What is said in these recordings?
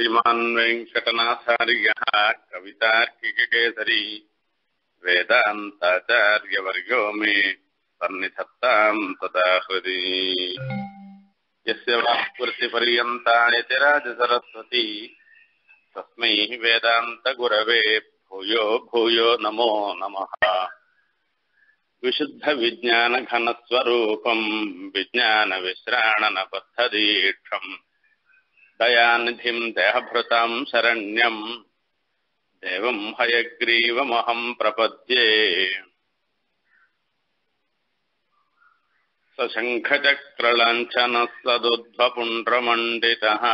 श्रीमान वेंकटनाथार्यः कवितार्किकेसरी वेदांताचार्य वर्गो मे सन्निधत्तां तदा हृदि यस्य वाक्कृति पर्यन्तानि तिराजसरस्वती तस्मै वेदांत गुरवे भूयो भूयो नमो नमः। विशुद्ध विज्ञान घन स्वरूपं विज्ञान विश्राणन पद्धदीक्षं दयानिधिं देहभृतां शरण्यं देवं हयग्रीवमहं प्रपद्ये। सशङ्खचक्रलाञ्छनः सदुध्वपुण्ड्रमण्डितः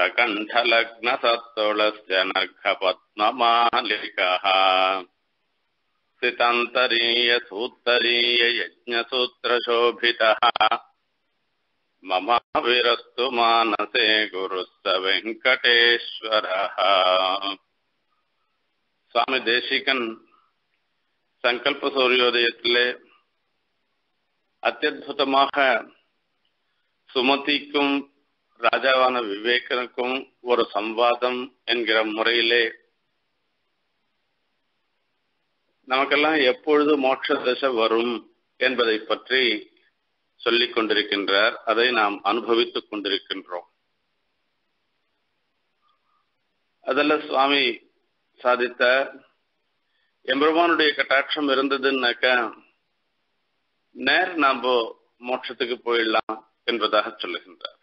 सकण्ठलग्नसत्तुलश्च नखपद्ममालिकः सितान्तरीयसूत्तरीययज्ञसूत्रशोभितः मम विरस्तु मानसे गुरुः स वेङ्कटेश्वरः। स्वामी देशिकन சங்கல்ப சூரியோதயத்திலே அத்யத்புதமாக சுமதிக்கும் ராஜாவான விவேகனுக்கும் ஒரு சம்வாதம் என்கிற முறையிலே நமக்கெல்லாம் எப்பொழுது மோட்ச தசை வரும் என்பதை பற்றி சொல்லிக் கொண்டிருக்கின்றார். அதை நாம் அனுபவித்துக் கொண்டிருக்கின்றோம். அதில் சுவாமி சாதித்த எம்பெருமானுடைய கட்டாட்சம் இருந்ததுன்னாக்கா நாம் மோட்சத்துக்கு போயிடலாம் என்பதாக சொல்லுகின்றார்.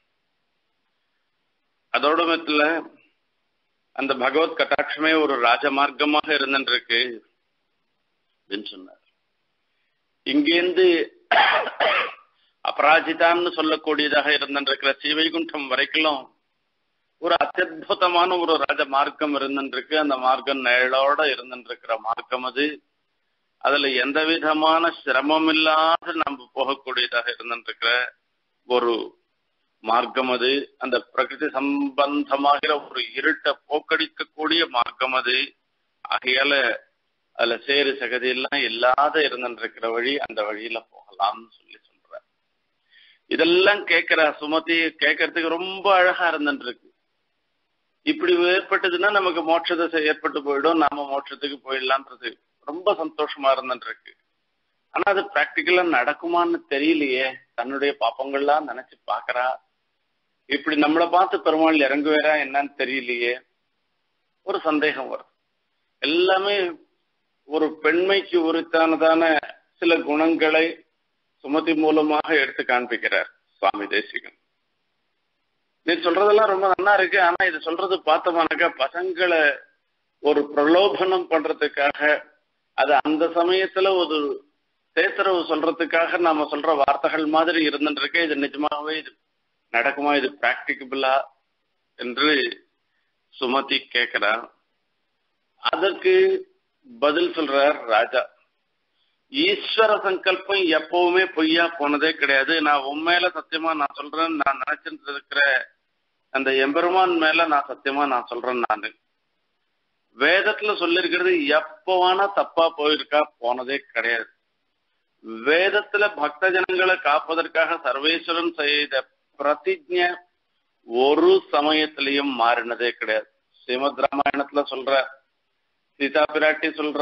அதோட மத்தில அந்த பகவத் கட்டாட்சமே ஒரு ராஜமார்க்கமாக இருந்துருக்கு அப்படின்னு சொன்னார். இங்கேந்து அபராஜிதான்னு சொல்லக்கூடியதாக இருந்துருக்கிற ஸ்ரீவைகுண்டம் வரைக்கும் ஒரு அத்தியுதமான ஒரு ராஜ மார்க்கம் இருந்துருக்கு. அந்த மார்க்கம் நிழலோட இருந்துருக்கிற மார்க்கம் அது. அதுல எந்த விதமான சிரமம் இல்லாத நம்ம போகக்கூடியதாக இருந்துருக்கிற ஒரு மார்க்கம் அது. அந்த பிரகிருதி சம்பந்தமாகிற ஒரு இருட்டை போக்கடிக்கக்கூடிய மார்க்கம் அது. ஆகையால அதுல சேறு சகதி எல்லாம் இல்லாத இருந்துருக்கிற வழி, அந்த வழியில போகலாம்னு சொல்லி சொல்ற. இதெல்லாம் கேட்கிற சுமதி கேட்கறதுக்கு ரொம்ப அழகா இருந்துருக்கு. இப்படி ஏற்பட்டதுன்னா நமக்கு மோட்சத்தை ஏற்பட்டு போயிடும், நாம மோட்சத்துக்கு போயிடலான்றது ரொம்ப சந்தோஷமா இருந்துருக்கு. ஆனா அது பிராக்டிக்கலா நடக்குமான்னு தெரியலையே. தன்னுடைய பாப்பங்கள்லாம் நினைச்சு பாக்குறா. இப்படி நம்மளை பார்த்து பெருமாள் இறங்குவேரா என்னன்னு தெரியலையே, ஒரு சந்தேகம் வரும். எல்லாமே ஒரு பெண்மைக்கு உரித்தானதான சில குணங்களை சுமதி மூலமாக எடுத்து காண்பிக்கிறார் சுவாமி தேசிகன். நீ சொல்றதெல்லாம் ரொம்ப நல்லா இருக்கு, ஆனா இது சொல்றது பார்த்தோம்னாக்கா பசங்களை ஒரு பிரலோபனம் பண்றதுக்காக, அது அந்த சமயத்துல ஒரு சேத்திரவு சொல்றதுக்காக நாம சொல்ற வார்த்தைகள் மாதிரி இருந்துருக்க. இது நிஜமாவே இது நடக்குமா, இது பிராக்டிகபிளா என்று சுமதி கேட்கிறார். அதற்கு பதில் சொல்றார் ராஜா. ஈஸ்வர சங்கல்பம் எப்பவுமே பொய்யா போனதே கிடையாது. நான் உண்மையில சத்தியமா நான் சொல்றேன், நான் நினைச்சிட்டு இருக்கிற அந்த எம்பெருமான் மேல நான் சத்தியமா நான் சொல்றேன். நான் வேதத்துல சொல்லிருக்கிறது எப்பவானா தப்பா போயிருக்கா, போனதே கிடையாது. வேதத்துல பக்த ஜனங்களை காப்பதற்காக சர்வேஸ்வரன் செய்த பிரதிஜ்ஞை ஒரு சமயத்திலையும் மாறினதே கிடையாது. ஸ்ரீமத் ராமாயணத்துல சொல்ற, சீதா பிராட்டி சொல்ற,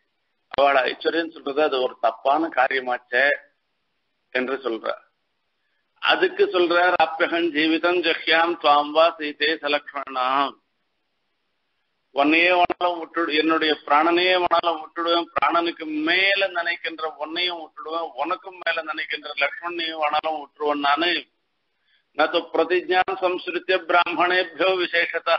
அவளை ஐஸ்வர்யன்னு சொல்றது அது ஒரு தப்பான காரியமாச்சே என்று சொல்ற. அதுக்கு சொல்றார், அப்பகன் ஜீவிதம் ஜஹ்யாம் துவாம்பா சீதே சலக்ஷணாம். உன்னையே உனாலும் விட்டுடு, என்னுடைய பிராணனையே உனாலும் விட்டுடுவேன், பிராணனுக்கு மேல நினைக்கின்ற உன்னையும் விட்டுடுவேன், உனக்கும் மேல நினைக்கின்ற லக்ஷ்மணையும் உனாலும் விட்டுருவேன். நானு நான் பிரதிஜான் சம்ஸ்ருத்திய பிராமணேபியோ விசேஷத்தா,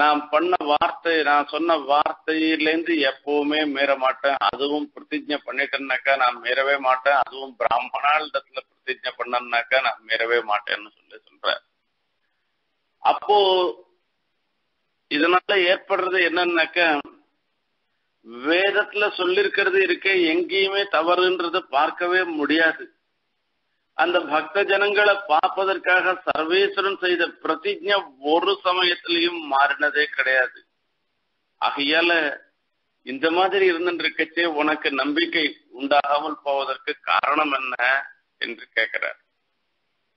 நான் பண்ண வார்த்தை, நான் சொன்ன வார்த்தையிலேருந்து எப்பவுமே மீற மாட்டேன். அதுவும் பிரதிஜை பண்ணிட்டேன்னாக்கா நான் மீறவே மாட்டேன். அதுவும் பிராமணாளிடத்துல பிரதிஜை பண்ணேன்னாக்கா நான் மீறவே மாட்டேன்னு சொல்லி சொல்ற. அப்போ இதனால ஏற்படுறது என்னன்னாக்க வேதத்துல சொல்லிருக்கிறது இருக்க எங்கேயுமே தவறுன்றத பார்க்கவே முடியாது. அந்த பக்த ஜனங்களை பார்ப்பதற்காக சர்வேஸ்வரன் செய்த பிரதிஜ்ஞை ஒரு சமயத்திலையும் மாறினதே கிடையாது. ஆகையால இந்த மாதிரி இருந்திருக்கச்சே உனக்கு நம்பிக்கை உண்டாகாமல் போவதற்கு காரணம் என்ன என்று கேட்கிறார்.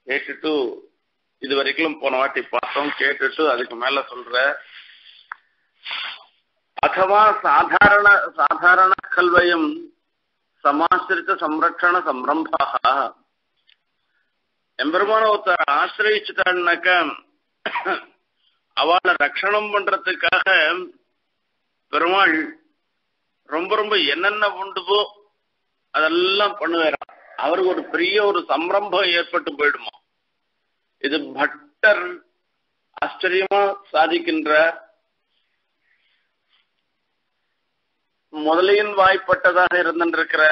கேட்டுட்டு இது வரைக்கும் போன வாட்டி பார்த்தோம். கேட்டுட்டு அதுக்கு மேல சொல்ற அத்தவா சாதாரண கல்வயம் சமாசிரித்த சம்ரட்சண சம்ரம்பாக. எம்பெருமான ஒருத்தர் ஆசிரியிச்சுட்டான்னாக்க அவளை ரட்சணம் பண்றதுக்காக பெருமாள் ரொம்ப ரொம்ப என்னென்ன உண்டுவோ அதெல்லாம் பண்ணுவாராம். அவருக்கு ஒரு பெரிய ஒரு சம்ரம்பம் ஏற்பட்டு போயிடுமா. இது பட்டர் ஆச்சரியமா சாதிக்கின்ற முதலையின் வாய்ப்பட்டதாக இருந்திருக்கிற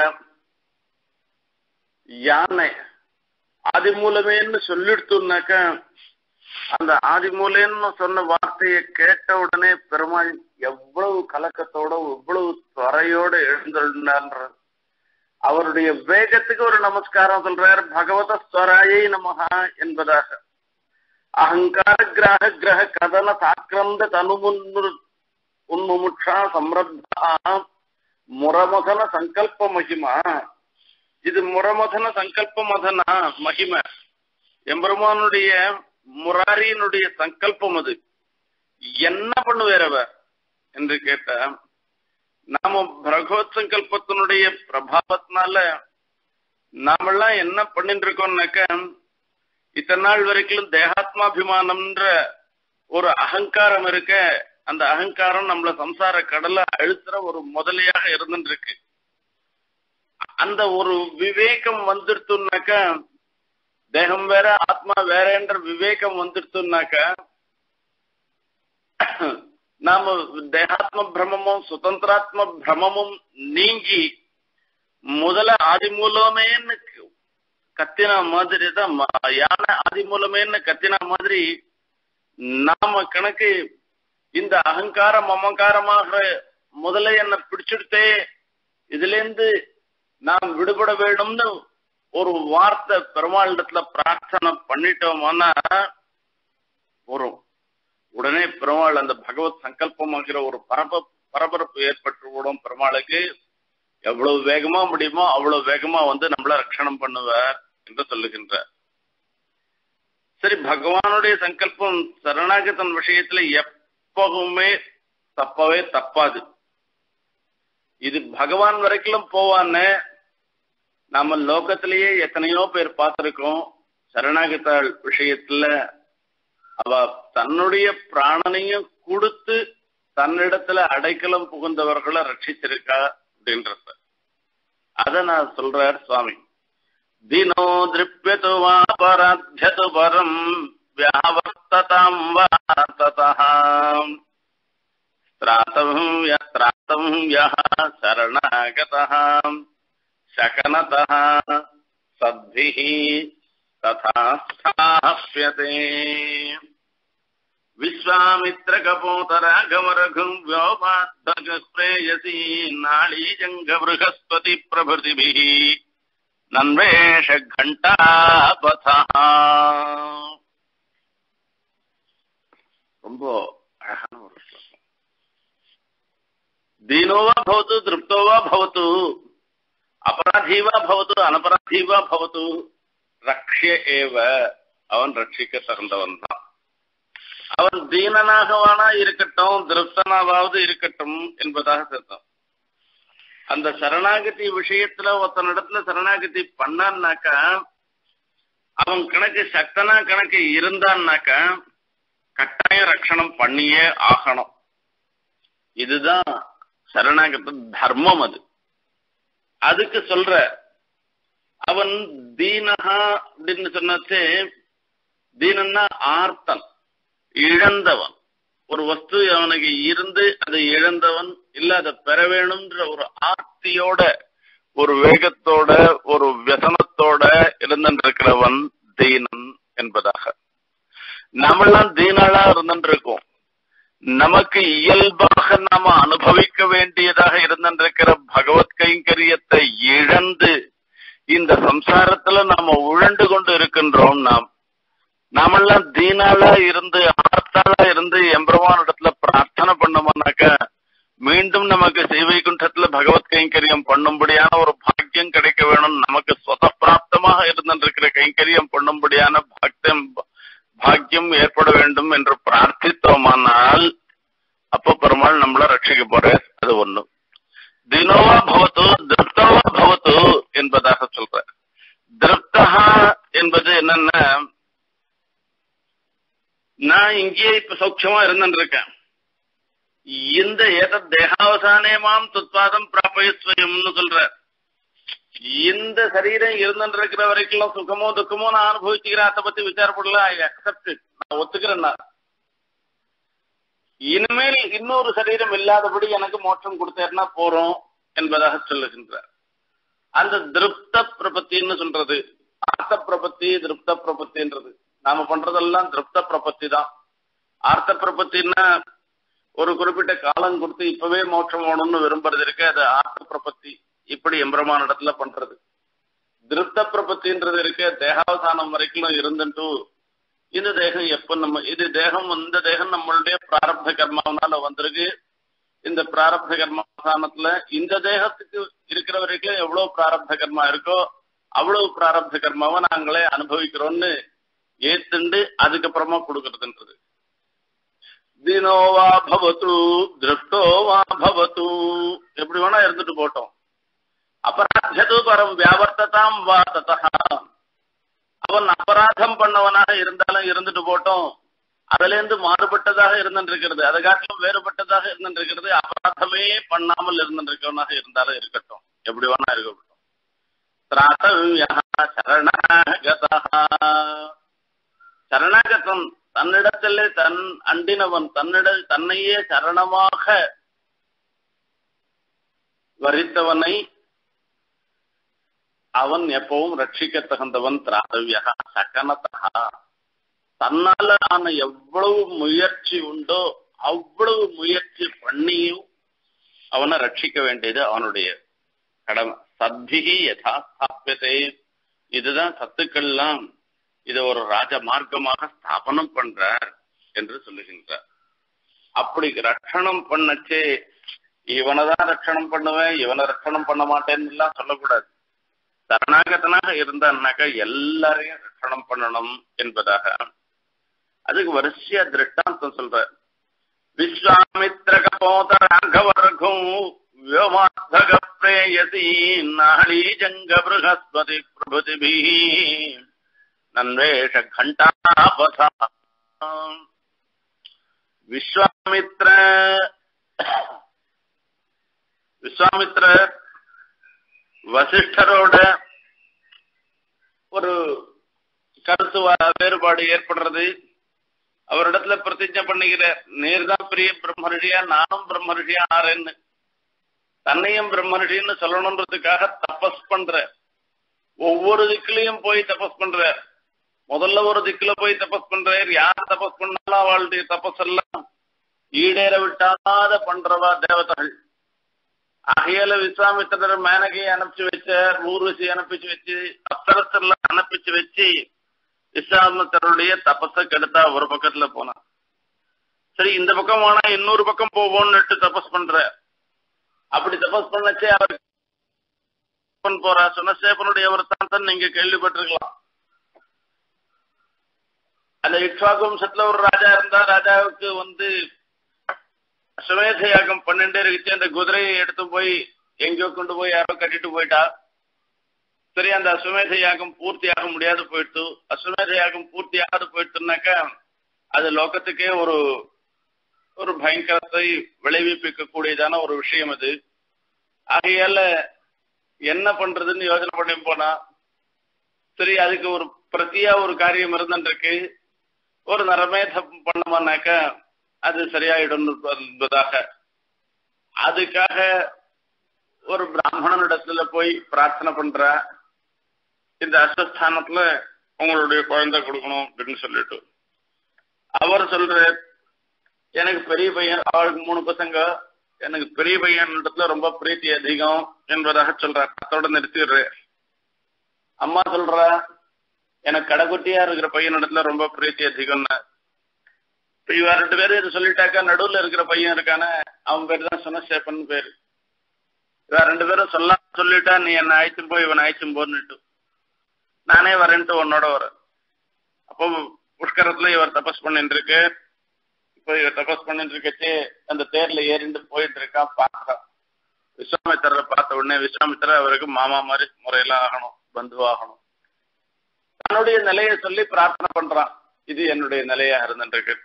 யானை ஆதி மூலமேன்னு சொல்லிடுத்துனாக்க அந்த ஆதி மூலன்னு சொன்ன வார்த்தையை கேட்ட உடனே பெருமாள் எவ்வளவு கலக்கத்தோட எவ்வளவு துறையோட எழுந்துள்ளார். அவருடைய வேகத்துக்கு ஒரு நமஸ்காரம் சொல்றார். பகவத ஸ்வராயை நமஹா என்பதாக அகங்கார கிரக கிரக கதன சாக்கிரந்த தனுமுன்னு உன்முமுட்சா சம்ரத்தா முரமதன சங்கல்ப மகிமா. இது முரமதன சங்கல்ப மதனா மகிமை. எம்பெருமானுடைய முராரியினுடைய சங்கல்பம் அது. என்ன பண்ணுவேறவ என்று கேட்ட நாம பகவத் சங்கல்பத்தினுடைய பிரபாவத்தினால நாமெல்லாம் என்ன பண்ணிட்டு இருக்கோம்னாக்க இத்தனை நாள் வரைக்கும் தேகாத்மாபிமானம்ன்ற ஒரு அகங்காரம் இருக்க அந்த அகங்காரம் நம்மள சம்சார கடலை அழுத்துற ஒரு முதலையாக இருந்துட்டு இருக்கு. அந்த ஒரு விவேகம் வந்துடுத்துனாக்க தேகம் வேற ஆத்மா வேறன்ற விவேகம் வந்துடுத்துனாக்க நாம தேகாத்ம பிரமமும் சுதந்திராத்ம பிரமமும் நீங்கி முதல்ல ஆதி மூலமேன்னு கத்தினா மாதிரி தான் யானை ஆதி மூலமேன்னு கத்தினா மாதிரி நாம கணக்கு இந்த அகங்காரம் அமங்காரமாக முதல்ல என்ன பிடிச்சுடுத்தே இதுல இருந்து நாம் விடுபட வேணும்னு ஒரு வார்த்தை பெருமாளிடத்துல பிரார்த்தனை பண்ணிட்டோம்னா வரும். உடனே பெருமாள் அந்த பகவத் சங்கல்பமாகிற ஒரு பரபரப்பு ஏற்பட்டு விடும். பெருமாளுக்கு எவ்வளவு வேகமா முடியுமோ அவ்வளவு வேகமா வந்து நம்மள ரட்சணம் பண்ணுவார் என்று சொல்லுகின்றார். சரி, பகவானுடைய சங்கல்பம் சரணாகதன் விஷயத்துல எப்பவுமே தப்பவே தப்பாது. இது பகவான் வரைக்கும் போவான்னு நம்ம லோகத்திலேயே எத்தனையோ பேர் பார்த்திருக்கோம். சரணாகத்தாள் விஷயத்துல அவ தன்னுடைய பிராணனையும் கொடுத்து தன்னிடத்துல அடைக்கலம் புகுந்தவர்களை ரட்சித்திருக்கா அப்படின்றத அத நான் சொல்றார் சுவாமி. தினோ திருப்யது வாபராத்யது பரம் வியாவர்த்ததாம் வார்த்ததாம் த்ராதம் யத்ராதம் யஹ சரணாகதஹம் சகனதஹ சத்பிஹி ததா ஸ்தாப்யதே. விஸ்வாமித்ரகபோதராகமரகம் வ்யோமாத்மகஸ்ப்ரேயசீ நாளீஜங்கவருகஸ்பதி பிரபுதிபிஹி நன்வேஷகண்டாபதஹ. ரொம்ப அழகான ஒரு தீனோவா பவது திருப்தோவா பவது அபராதீவா பவது அனபராதீவா பவது ரக்ஷே ஏவ. அவன் ரட்சிக்க தகுந்தவன் தான். அவன் தீனனாகவானா இருக்கட்டும் திருப்தனாவது இருக்கட்டும் என்பதாக சொல்றான். அந்த சரணாகதி விஷயத்துல ஒருத்தனிடத்துல சரணாகதி பண்ணான்னாக்கா அவன் கணக்கு சக்தனா கணக்கு இருந்தான்னாக்க கட்டாயம் ரட்சணம் பண்ணியே ஆகணும். இதுதான் சரணாகத தர்மம். அது அதுக்கு சொல்ற அவன் தீனஹா அப்படின்னு சொன்னே தீனன்னா ஆர்த்தன் இழந்தவன். ஒரு வஸ்து அவனுக்கு இருந்து அதை இழந்தவன் இல்ல அதை பெற வேணும்ன்ற ஒரு ஆர்த்தியோட ஒரு வேகத்தோட ஒரு வியசனத்தோட இருந்திருக்கிறவன் தீனன் என்பதாக. நம்மெல்லாம் தீனாளா இருந்துட்டு இருக்கோம். Namaki Yelbach Nama Anubhavika Vendi Hirandrekar Bhagavat Kainkariata Yirand in the Samsaratala Nama wouldn't go to Rikan Round Nam Namala Dinala Iranda Atala Irandi Embravan Tatla Pratana Pandamanaka Mindum Namaka Sevikun Tatla Bhagavat Kainkariam Pandambudiana or Bhakyan Karikavan Namaka Sota Pratama Hirandrekar Kainkariam Pandambudiana Bhaktam Bhagyam Airpodavendum and Prathitomanal Upper Permal number Rakshiki Boris as one. Dinova Bhoto, Dirtava Bhoto in Badasa Children. Dirtaha in Bajanam Na Ingi Pasokchama Renandrika. In the yet of Dehausanam Tutpadam Prapayas Yumnukra. In the Sarida Yurnan Recovery of Sukumo, the Kumana, Huiratapati, which are Pula, accepted. Now, what's the Grana? In a mail, ignore Sarida Milla, the Buddy and Akamotum Kurterna, Poro, and Badaha Celestra. And the Drupta property in the Sundra, the Artha property, Drupta property in the Namapandra, the land, Drupta property, Artha property in a Urukupita Kalan Kurti, Pave Motum, Verumba, the Artha property. இப்படி எம்பரமானடத்துல பண்றது திருப்த பிரபத்தின்றது இருக்க தேகாவசானம் வரைக்கும் இருந்துட்டு இந்த தேகம் எப்ப நம்ம இது தேகம் இந்த தேகம் நம்மளுடைய பிராரப்த கர்மாவனால வந்திருக்கு இந்த பிராரப்த கர்மாவசானத்துல இந்த தேகத்துக்கு இருக்கிற வரைக்கும் எவ்வளவு பிராரப்த கர்மா இருக்கோ அவ்வளவு பிராரப்த கர்மாவை நாங்களே அனுபவிக்கிறோம்னு ஏத்துண்டு அதுக்கு அப்புறமா கொடுக்கிறதுன்றது தினோவா பவது திருப்தோவா பவது எப்படி வேணா இருந்துட்டு போட்டோம் Aparadhatu Param Vyavartatam Vatataha. Avan Aparadham Pandavana Irandala Iranda Duboto. Avalan the Marabataza Iran and Rigger, the Adagatum Verabataza and Rigger, the Aparatame, Panama Liran and Rigona Irandala Irkato. Everyone I go. Trata Yaha Sarana Gataha Saranagatam, Tandadatelet and Andinavan, Tandadel, Tanaye, Saranamaka Varitavanai. Avan Yapom Ratchikatahandavan Tradavyaha Sakanataha Tanala and Yabru Muyarchi Undo, Abru Muyarchi Panni Avana Ratchika Vendida on a day. Kadam Sadhihi Yatha Sapete Idana Satakalam Ida or Raja Margamaha Tapanam Pandra and the solution. Apri Ratanam Panache Ivana Ratanam Pandaway, Ivana Ratanam Panamatanilla Salaguda. சரணாகதனாக இருந்தான்னாக்க எல்லாரையும் ரட்சணம் பண்ணணும் என்பதாக அதுக்கு வரிசையா திருஷ்டாந்தம் சொல்ற விஸ்வாமித்ரக போத ராகவர்கம் வியோமார்த்தக பிரேயதி நாளி ஜங்க ப்ருஹஸ்பதி பிரபுதிபி நன்வேஷ கண்டாபசா விஸ்வாமித்ர வசிஷ்டரோட ஒரு கருத்து வேறுபாடு ஏற்படுறது அவர் இடத்துல பிரதிஜ்ஞை பண்ணிக்கிறார் நீர்தான் பெரிய பிரம்மரிஷியா நானும் பிரம்மரிஷியா ஆறேன்னு தன்னையும் பிரம்மரிஷின்னு சொல்லணுன்றதுக்காக தபஸ் பண்ற ஒவ்வொரு திக்கிலையும் போய் தபஸ் பண்றார் முதல்ல ஒரு திக்கில போய் தபஸ் பண்றார் யார் தபஸ் பண்ணாலும் அவளுடைய தபஸ் எல்லாம் ஈடேற விட்டாத பண்றவா தேவதைகள் Ahila Viswamitra Managi Anapchivicher, Urusi Anapichi, Aptarasala Anapichi, Isamatarudea, Tapasa Kadata, Urpakatlapona. Three in the Bakamana in Nurbakampo wanted to Tapaspandra. After the Paspanache, Ponpora, Sonasapodi, our Tantan Ningakali Patrila. And the Itwagum Satla Raja and Raja on the Ashwayakam Pandere and the Gudre to Boy, Yango Kunduboy Arakati to Veda, Sri and the Ashwayakam Purtiakam Dia Puerto, Ashwayakam Purtia to Puerto Nakam, as a Lokateke or Bhankasai, Valevi Pikakudana or Shimadi, Ahiala Yenna Pandran Yosan Podimpona, Sri Aziko Pratia or Kari Maranake, or Naramet Pandamanaka. அது சரியாயிடும் என்பதாக அதுக்காக ஒரு பிராமணனிடத்துல போய் பிரார்த்தனை பண்ற இந்த அஸ்வஸ்தானத்துல உங்களுடைய குழந்தை கொடுக்கணும் அப்படின்னு சொல்லிட்டு அவர் சொல்ற எனக்கு பெரிய பையன் அவளுக்கு 3 பசங்க எனக்கு பெரிய பையன்ன்றதுல ரொம்ப பிரீதி அதிகம் என்பதாக சொல்றாங்க அதோட நிறுத்திடுறே அம்மா சொல்றா எனக்கு கடகுட்டியா இருக்கிற பையனோடத்துல ரொம்ப பிரீதி அதிகம்னா இவர ரெண்டு பேரும் இது சொல்லிட்டாக்க நடுவுல இருக்கிற பையன் இருக்கானே அவன் பேர் தான் சனசேபன் பேர் இவர ரெண்டு பேரும் சொல்லிட்டா நீ என்ன ஐட்டம் போய் இவன் ஐட்டம் போன்னுட்டு நானே வரேன்ட்டு உன்னோட வர அப்போ புஷ்கரத்துல இவர் தபஸ் பண்ணிட்டிருக்கு போய் தபஸ் பண்ணிட்டிருக்கே அந்த தேர்ல ஏறிந்து போயிட்டு இருக்கா பாத்தா விஸ்வாமித்திரரை பார்த்த உடனே விஸ்வாமித்திரர் அவருக்கு மாமா மாதிரி முறையில ஆகணும் பந்துவாகணும் தன்னுடைய நிலையை சொல்லி பிரார்த்தனை பண்றான் இது என்னுடைய நிலையா இருந்துருக்கு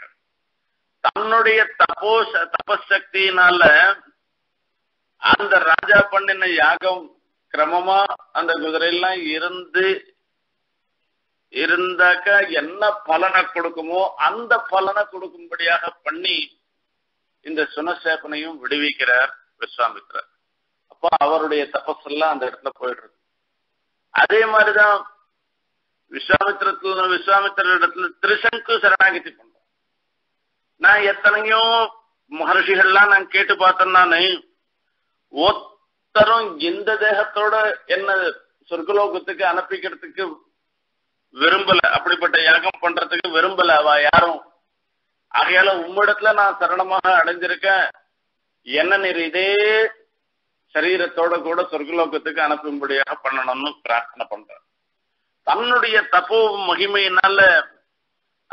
தன்னுடைய தபசக்தியினால அந்த ராஜா பண்ணின யாகம் கிரமமா அந்த குதிரையெல்லாம் இருந்தாக்க என்ன பலனை கொடுக்குமோ அந்த பலனை கொடுக்கும்படியாக பண்ணி இந்த சுனசேபனையும் விடுவிக்கிறார் விஸ்வாமித்திரர் அப்ப அவருடைய தபசெல்லாம் அந்த இடத்துல போயிடுறது அதே மாதிரிதான் விஸ்வாமித்திர இடத்துல திரிசங்கு சரணாகதி பண்றோம் நான் எத்தனையோ மகர்ஷிகள்லாம் நான் கேட்டு பார்த்தேன் நானு ஒத்தரும் இந்த தேகத்தோட என்ன சொர்க்கலோகத்துக்கு அனுப்பிக்கிறதுக்கு விரும்பல அப்படிப்பட்ட யாகம் பண்றதுக்கு விரும்பல அவ யாரும் ஆகையால உம்மிடத்துல நான் சரணமாக அடைஞ்சிருக்கேன் என்ன நீர் இதே சரீரத்தோட கூட சொர்க்கலோகத்துக்கு அனுப்பும்படியாக பண்ணணும்னு பிரார்த்தனை பண்ற தன்னுடைய தபோ மகிமையினால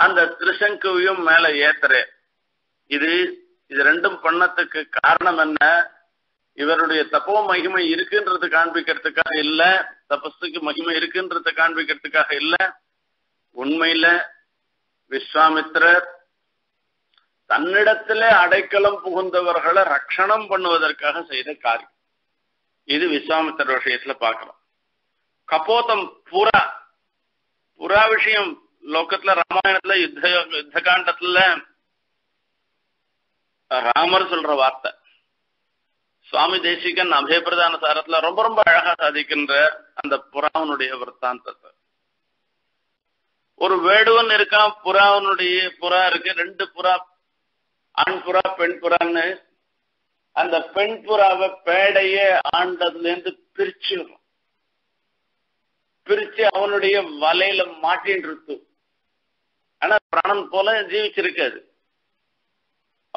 அந்த திரிசங்குவையும் மேல ஏத்துறே இது ரெண்டும் பண்ணத்துக்கு காரணம் என்ன இவருடைய தபோ மகிமை இருக்குன்றது காண்பிக்கிறதுக்காக இல்ல தபஸுக்கு மகிமை இருக்குன்றத காண்பிக்கிறதுக்காக இல்ல உண்மையில விஸ்வாமித்திரர் தன்னிடத்திலே அடைக்கலம் புகுந்தவர்களை ரட்சணம் பண்ணுவதற்காக செய்த காரியம் இது விஸ்வாமித்திர விஷயத்துல பார்க்கலாம் கபோதம் புறா விஷயம் லோகத்துல ராமாயணத்துல யுத்த காண்டத்துல ராமர் சொல்ற வார்த்தை சுவாமி தேசிகன் அபயப்பிரதான சாரத்துல ரொம்ப ரொம்ப அழகா சாதிக்கின்ற அந்த புறாவனுடைய விற்த்தாந்தத்தை ஒரு வேடுவன் இருக்கான் புறா இருக்கு 2 புறா ஆண் புறா பெண் புறான்னு அந்த பெண் புறாவை பேடைய ஆண்டதுல இருந்து பிரிச்சு அவனுடைய வலையில மாட்டின் இருக்கு ஆனா பிராணன் போல ஜீவிச்சிருக்காது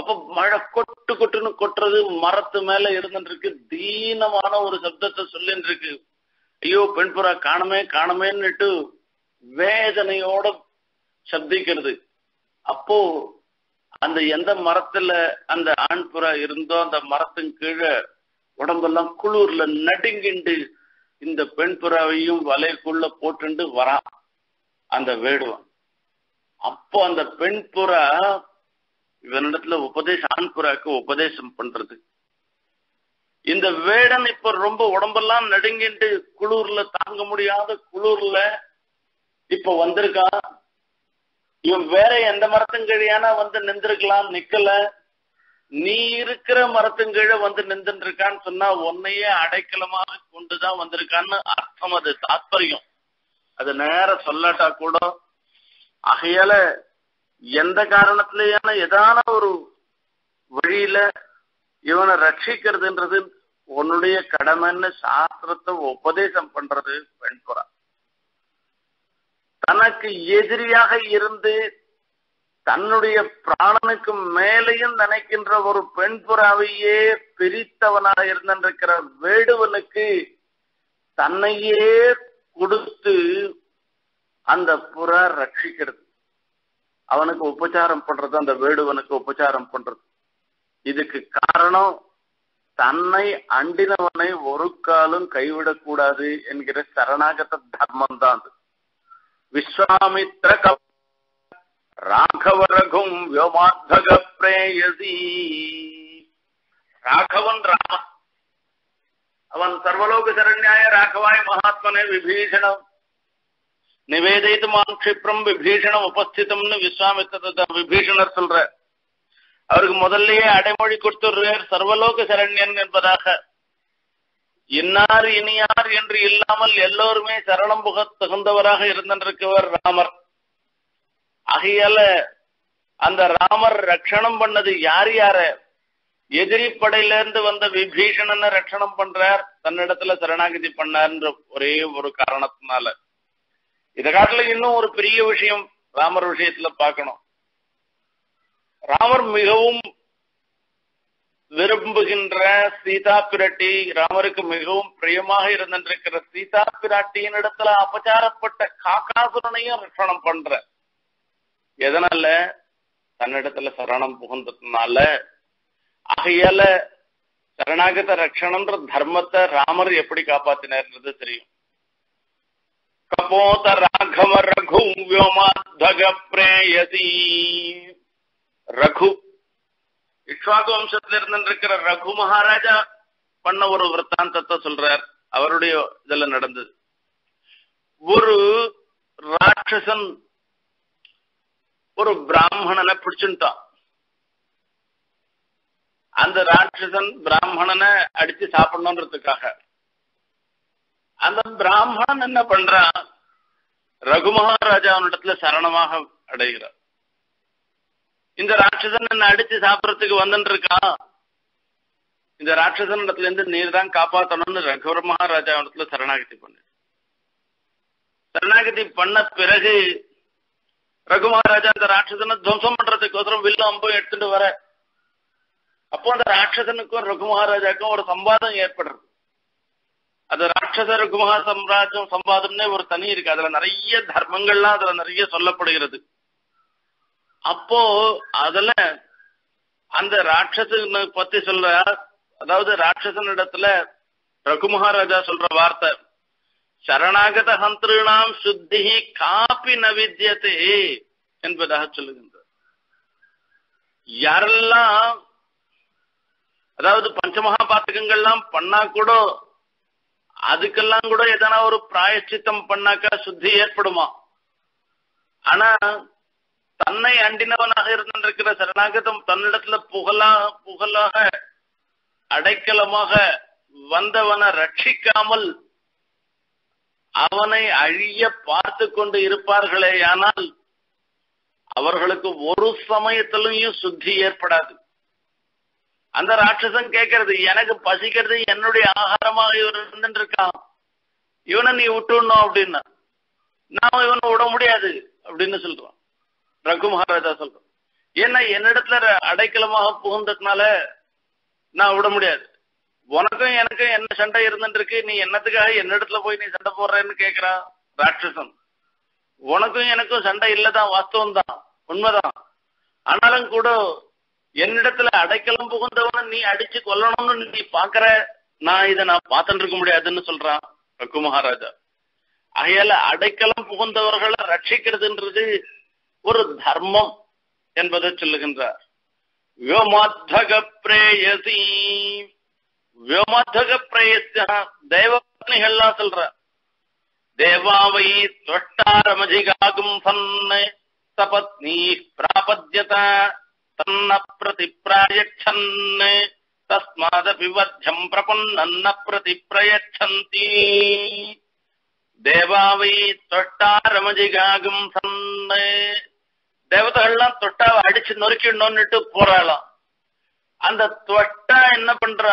அப்ப மழை கொட்டு கொட்டுன்னு கொட்டுறது மரத்து மேல இருந்துருக்கு தீனமான ஒரு சப்தத்தை சொல்லின்னு இருக்கு ஐயோ பெண்புறா காணமேன்னுட்டு வேதனையோட சப்திக்கிறது அப்போ அந்த எந்த மரத்துல அந்த ஆண் புறா இருந்தோ அந்த மரத்தின் கீழே உடம்பெல்லாம் குளூர்ல நடுங்கிண்டு இந்த பெண் புறாவையும் வலைக்குள்ள போட்டுண்டு வரான் அந்த வேடுவான் அப்போ அந்த பெண் புறா இவனிடத்துல ஆண் புறாக்கு உபதேசம் பண்றது இந்த வேடன் இப்ப ரொம்ப உடம்பெல்லாம் நடுங்கிட்டு குளூர்ல தாங்க முடியாத குளூர்ல இப்ப வந்திருக்கான் இவன் வேற எந்த மரத்துங்கீழானா வந்து நின்றுக்கலாம் நிக்கல நீ இருக்கிற மரத்துங்கீழ வந்து நின்றுட்டு இருக்கான்னு சொன்னா உன்னையே அடைக்கலமாக கொண்டுதான் வந்திருக்கான்னு அர்த்தம் அது தாத்பரியம் அது நேர சொல்லாட்டா கூட ஆகையால எந்த காரணத்திலேயான ஏதான ஒரு வழியில இவனை ரட்சிக்கிறதுன்றது உன்னுடைய கடமைன்னு சாஸ்திரத்தை உபதேசம் பண்றது பெண்புறா தனக்கு எதிரியாக இருந்து தன்னுடைய பிராணனுக்கு மேலையும் நினைக்கின்ற ஒரு பெண்புறாவையே பிரித்தவனாக இருந்திருக்கிற வேடுவனுக்கு தன்னையே கொடுத்து அந்த புறா ரட்சிக்கிறது அவனுக்கு உபச்சாரம் பண்றது அந்த வேடுவனுக்கு உபச்சாரம் பண்றது இதுக்கு காரணம் தன்னை அண்டினவனை ஒரு காலும் கைவிடக்கூடாது என்கிற சரணாகத தர்மம் தான் அது விஸ்வாமித்ர ராகவரகும் யோமாத்தக பிரேயசி ராகவன் ராமன் அவன் சர்வலோக சரண்யாய ராகவாய மகாத்மனே விபீஷணம் நிவேதித்துமான் க்ஷிப்ரம் விபீஷணம் உபஸ்திதம்னு விஸ்வாமித்திர விபீஷணர் சொல்ற அவருக்கு முதல்லயே அடைமொழி கொடுத்துடுறார் சர்வலோக சரண்யன் என்பதாக இன்னார் இனியார் என்று இல்லாமல் எல்லோருமே சரணம் புகத் தகுந்தவராக இருந்திருக்கவர் ராமர் ஆகையால அந்த ராமர் ரட்சணம் பண்ணது யார் யார? எதிரி படையில இருந்து வந்த விபீஷணனை ரட்சணம் பண்றார், தன்னிடத்துல சரணாகதி பண்ணார்ன்ற ஒரே ஒரு காரணத்தினால. இத காட்டுல இன்னும் ஒரு பெரிய விஷயம் ராமர் விஷயத்துல பார்க்கணும். ராமர் மிகவும் விரும்புகின்ற சீதா பிராட்டி, ராமருக்கு மிகவும் பிரியமாக இருந்திருக்கிற சீதா பிராட்டியின் இடத்துல அபச்சாரப்பட்ட காக்காசுரனையும் ரட்சணம் பண்ற. எதனால? தன்னிடத்துல சரணம் புகுந்ததுனால. ஆகையால சரணாகத ரட்சணம்ன்ற தர்மத்தை ராமர் எப்படி காப்பாத்தினார்ன்றது தெரியும். கபோத ராகவ ரகு வியோமாத்வக பிரேயசி. ரகு இக்ஷ்வாகு வம்சத்துல இருந்திருக்கிற ரகு மகாராஜா பண்ண ஒரு விற்த்தாந்தத்தை சொல்றார். அவருடைய இதுல நடந்தது, ஒரு ராட்சசன் ஒரு பிராமணனை பிடிச்சுட்டான். அந்த ராட்சசன் பிராமணனை அடிச்சு சாப்பிடணும்ன்றதுக்காக அந்த பிராமணன் என்ன பண்றான், ரகு மகாராஜாவினிடத்துல சரணமாக அடைகிறார். இந்த ராட்சசன் என்ன அடிச்சு சாப்பிடறதுக்கு வந்துருக்கான், இந்த ராட்சசன் இடத்துல இருந்து நீர் தான் காப்பாற்றணும்னு ரகுவர் மகாராஜாவினிடத்துல சரணாகதி பண்ண. சரணாகதி பண்ண பிறகு ரகு மகாராஜா அந்த ராட்சசனை துவம்சம் பண்றதுக்கோசரம் வில்ல அம்பும் எடுத்துட்டு வர, அப்போ அந்த ராட்சசனுக்கும் ரகு மகாராஜாக்கும் ஒரு சம்பாதம் ஏற்படுறது. அது ராட்சச ரகுமகா சம்ராஜம் சம்பாதம்னே ஒரு தனி இருக்கு. அதுல நிறைய தர்மங்கள்லாம் அதுல நிறைய சொல்லப்படுகிறது. அப்போ அதுல அந்த ராட்சசனை பத்தி சொல்ற, அதாவது ராட்சசனிடத்துல ரகு மகாராஜா சொல்ற வார்த்தை, சரணாகத ஹந்திருணாம் சுத்தி காபி ந வித்யதே என்பதாக சொல்லுகின்றார். யாரெல்லாம் அதாவது பஞ்சமகாபாத்தகங்கள்லாம் பண்ணா கூட அதுக்கெல்லாம் கூட எதனா ஒரு பிராயச்சித்தம் பண்ணாக்கா சுத்தி ஏற்படுமா. ஆனா தன்னை அண்டினவனாக இருந்திருக்கிற சரணாகதம் தன்னிடத்துல புகழாக அடைக்கலமாக வந்தவனை ரட்சிக்காமல் அவனை அழிய பார்த்து கொண்டு இருப்பார்களேயானால் அவர்களுக்கு ஒரு சமயத்திலையும் சுத்தி ஏற்படாது. அந்த ராட்சசன் கேட்கறது, எனக்கு பசிக்கிறது, என்னுடைய ஆகாரமாக இவர் இருந்துருக்கான், இவனை நீ விட்டுணும் அப்படின்னா நான் இவனை விட முடியாது அப்படின்னு சொல்றான். ரகு மகாராஜா சொல்றான், ஏன்னா என்னிடத்துல அடைக்கலமாக புகுந்ததுனால நான் விட முடியாது, உனக்கும் எனக்கும் என்ன சண்டை இருந்துருக்கு, நீ என்னத்துக்காக என்னிடத்துல போய் நீ சண்டை போடுறேன்னு கேட்கிறான் ராட்சசன். உனக்கும் எனக்கும் சண்டை இல்லதான், வாஸ்தவம் தான், உண்மைதான். ஆனாலும் கூட என்னிடத்துல அடைக்கலம் புகுந்தவன நீ அடிச்சு கொல்லணும்னு நீ பாக்குற, நான் இதை நான் பார்த்துட்டு இருக்க முடியாதுன்னு சொல்றான் ரகு மகாராஜா. ஆகையால அடைக்கலம் புகுந்தவர்களை ரட்சிக்கிறதுன்றது ஒரு தர்மம் என்பதை சொல்லுகின்றார். வியோமாத்தக பிரேயசி, வியோமாத்தக பிரேயசியா தேவபத்னிகள்லாம் சொல்ற, தேவாவை தொட்டாரமதிகாகும் சன்ன சபத்னி பிராபத்யதா தன்ன பிரதிப்ராயச்சன் தஸ்மாதபி வத்யம் பிரபன்னன்ன பிரதிப்ரயச்சந்தி. தேவாவை தொட்டாரமதிகாகும் சன்ன, தேவதைகள்லாம் தொட்டாவை அடிச்சு நொறுக்கிடணும்னுட்டு போறாளாம். அந்த தொட்டா என்ன பண்றா,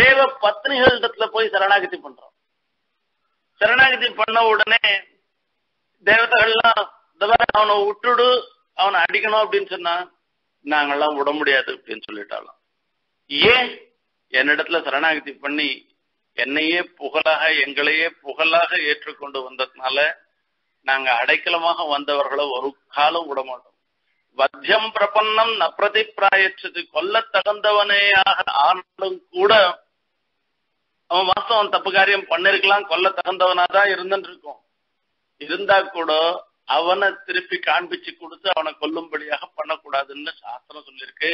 தேவ பத்னிகள் இடத்துல போய் சரணாகதி பண்றான். சரணாகதி பண்ண உடனே தேவதைகள்லாம் அவனை விட்டுடு, அவனை அடிக்கணும் அப்படின்னு சொன்னா நாங்கெல்லாம் விட முடியாது அப்படின்னு சொல்லிட்டாலாம். ஏன்? என்னிடத்துல சரணாகதி பண்ணி என்னையே புகழாக எங்களையே புகழாக ஏற்றுக்கொண்டு வந்ததுனால நாங்க அடைக்கலமாக வந்தவர்களை ஒரு காலம் விட மாட்டோம். வத்தியம் பிரபன்னம் நப்ரதி பிராயச்சது, கொல்ல தகுந்தவனேயாக ஆனாலும் கூட அவன் வாஸ்தவன் தப்பு காரியம் பண்ணிருக்கலாம், கொல்ல தகுந்தவனாதான் இருந்துருக்கும், இருந்தா கூட அவனை திருப்பி காண்பிச்சு கொடுத்து அவனை கொல்லும்படியாக பண்ணக்கூடாதுன்னு சாஸ்திரம் சொல்லிருக்கு.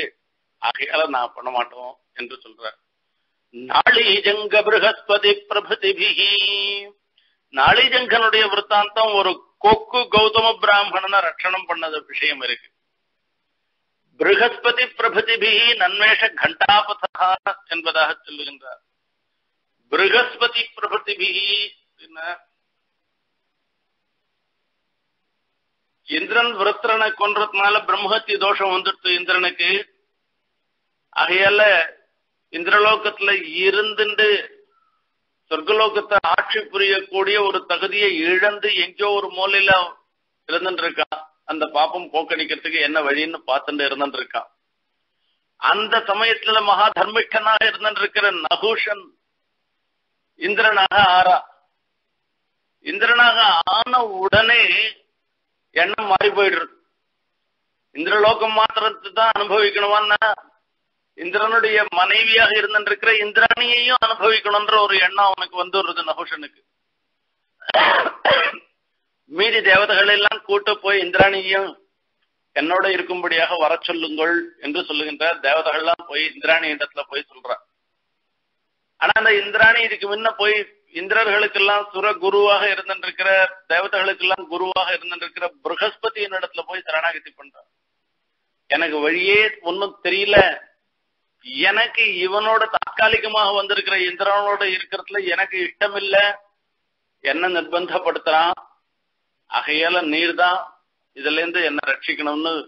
ஆகையால நான் பண்ண மாட்டோம் என்று சொல்ற. நாளிஜங்க பிருகஸ்பதி பிரபதிபிஹி, நாளிஜங்கனுடைய விற்த்தாந்தம் ஒரு கொக்கு கௌதம பிராமணனை ரட்சணம் பண்ணது விஷயம் இருக்கு. பிருகஸ்பதி பிரபதிபிஹி நன்மேஷ கண்டாபதா என்பதாக சொல்லுகின்றார். Brihaspati பிரபதிபிஹி Indran Vratrana Kondrat Mala Brahmati Dosha Wonder to Indranake Ahiale Indralokatla Yirandinde Surgalokata Archipuria Kodia or Tagadia Yirdan the Yenko or Molila Ranandrika and the Papam Pokanikataki and a Vadin Pathan Ranandrika. And the Samayatla Mahat Hermikana Ranandrika and Nahushan Indranaha Indranaga Ana Udane. Yana Mariboider Indralokam Matrata and Bhavikanwana Indranodia Manavia here and Rikra Indrani and Bhavikanandro Yana Makandur than Hoshanik. Made the Avatalan Kota Poi Indrani and not a Irkumbadia Varachal Lungol in the Sulunda, Davatalan Poi Indrani and Tatla Poi Sulra. Another Indrani the Kimina Poi. Indra Halakalan, Sura Guru Ahir and Rikra, Devata Halakalan, Guru Ahir and Rikra, Burkaspati and Atlapois Ranakitipunda. Yanaka variate, one of three la Yanaki, even order Takalikama, Vandrikra, Indra order Irkatla, Yanaki Itamilla, Yanan Adbantha Patra, Ahiala Nirda, Isalenda and Rachikanam,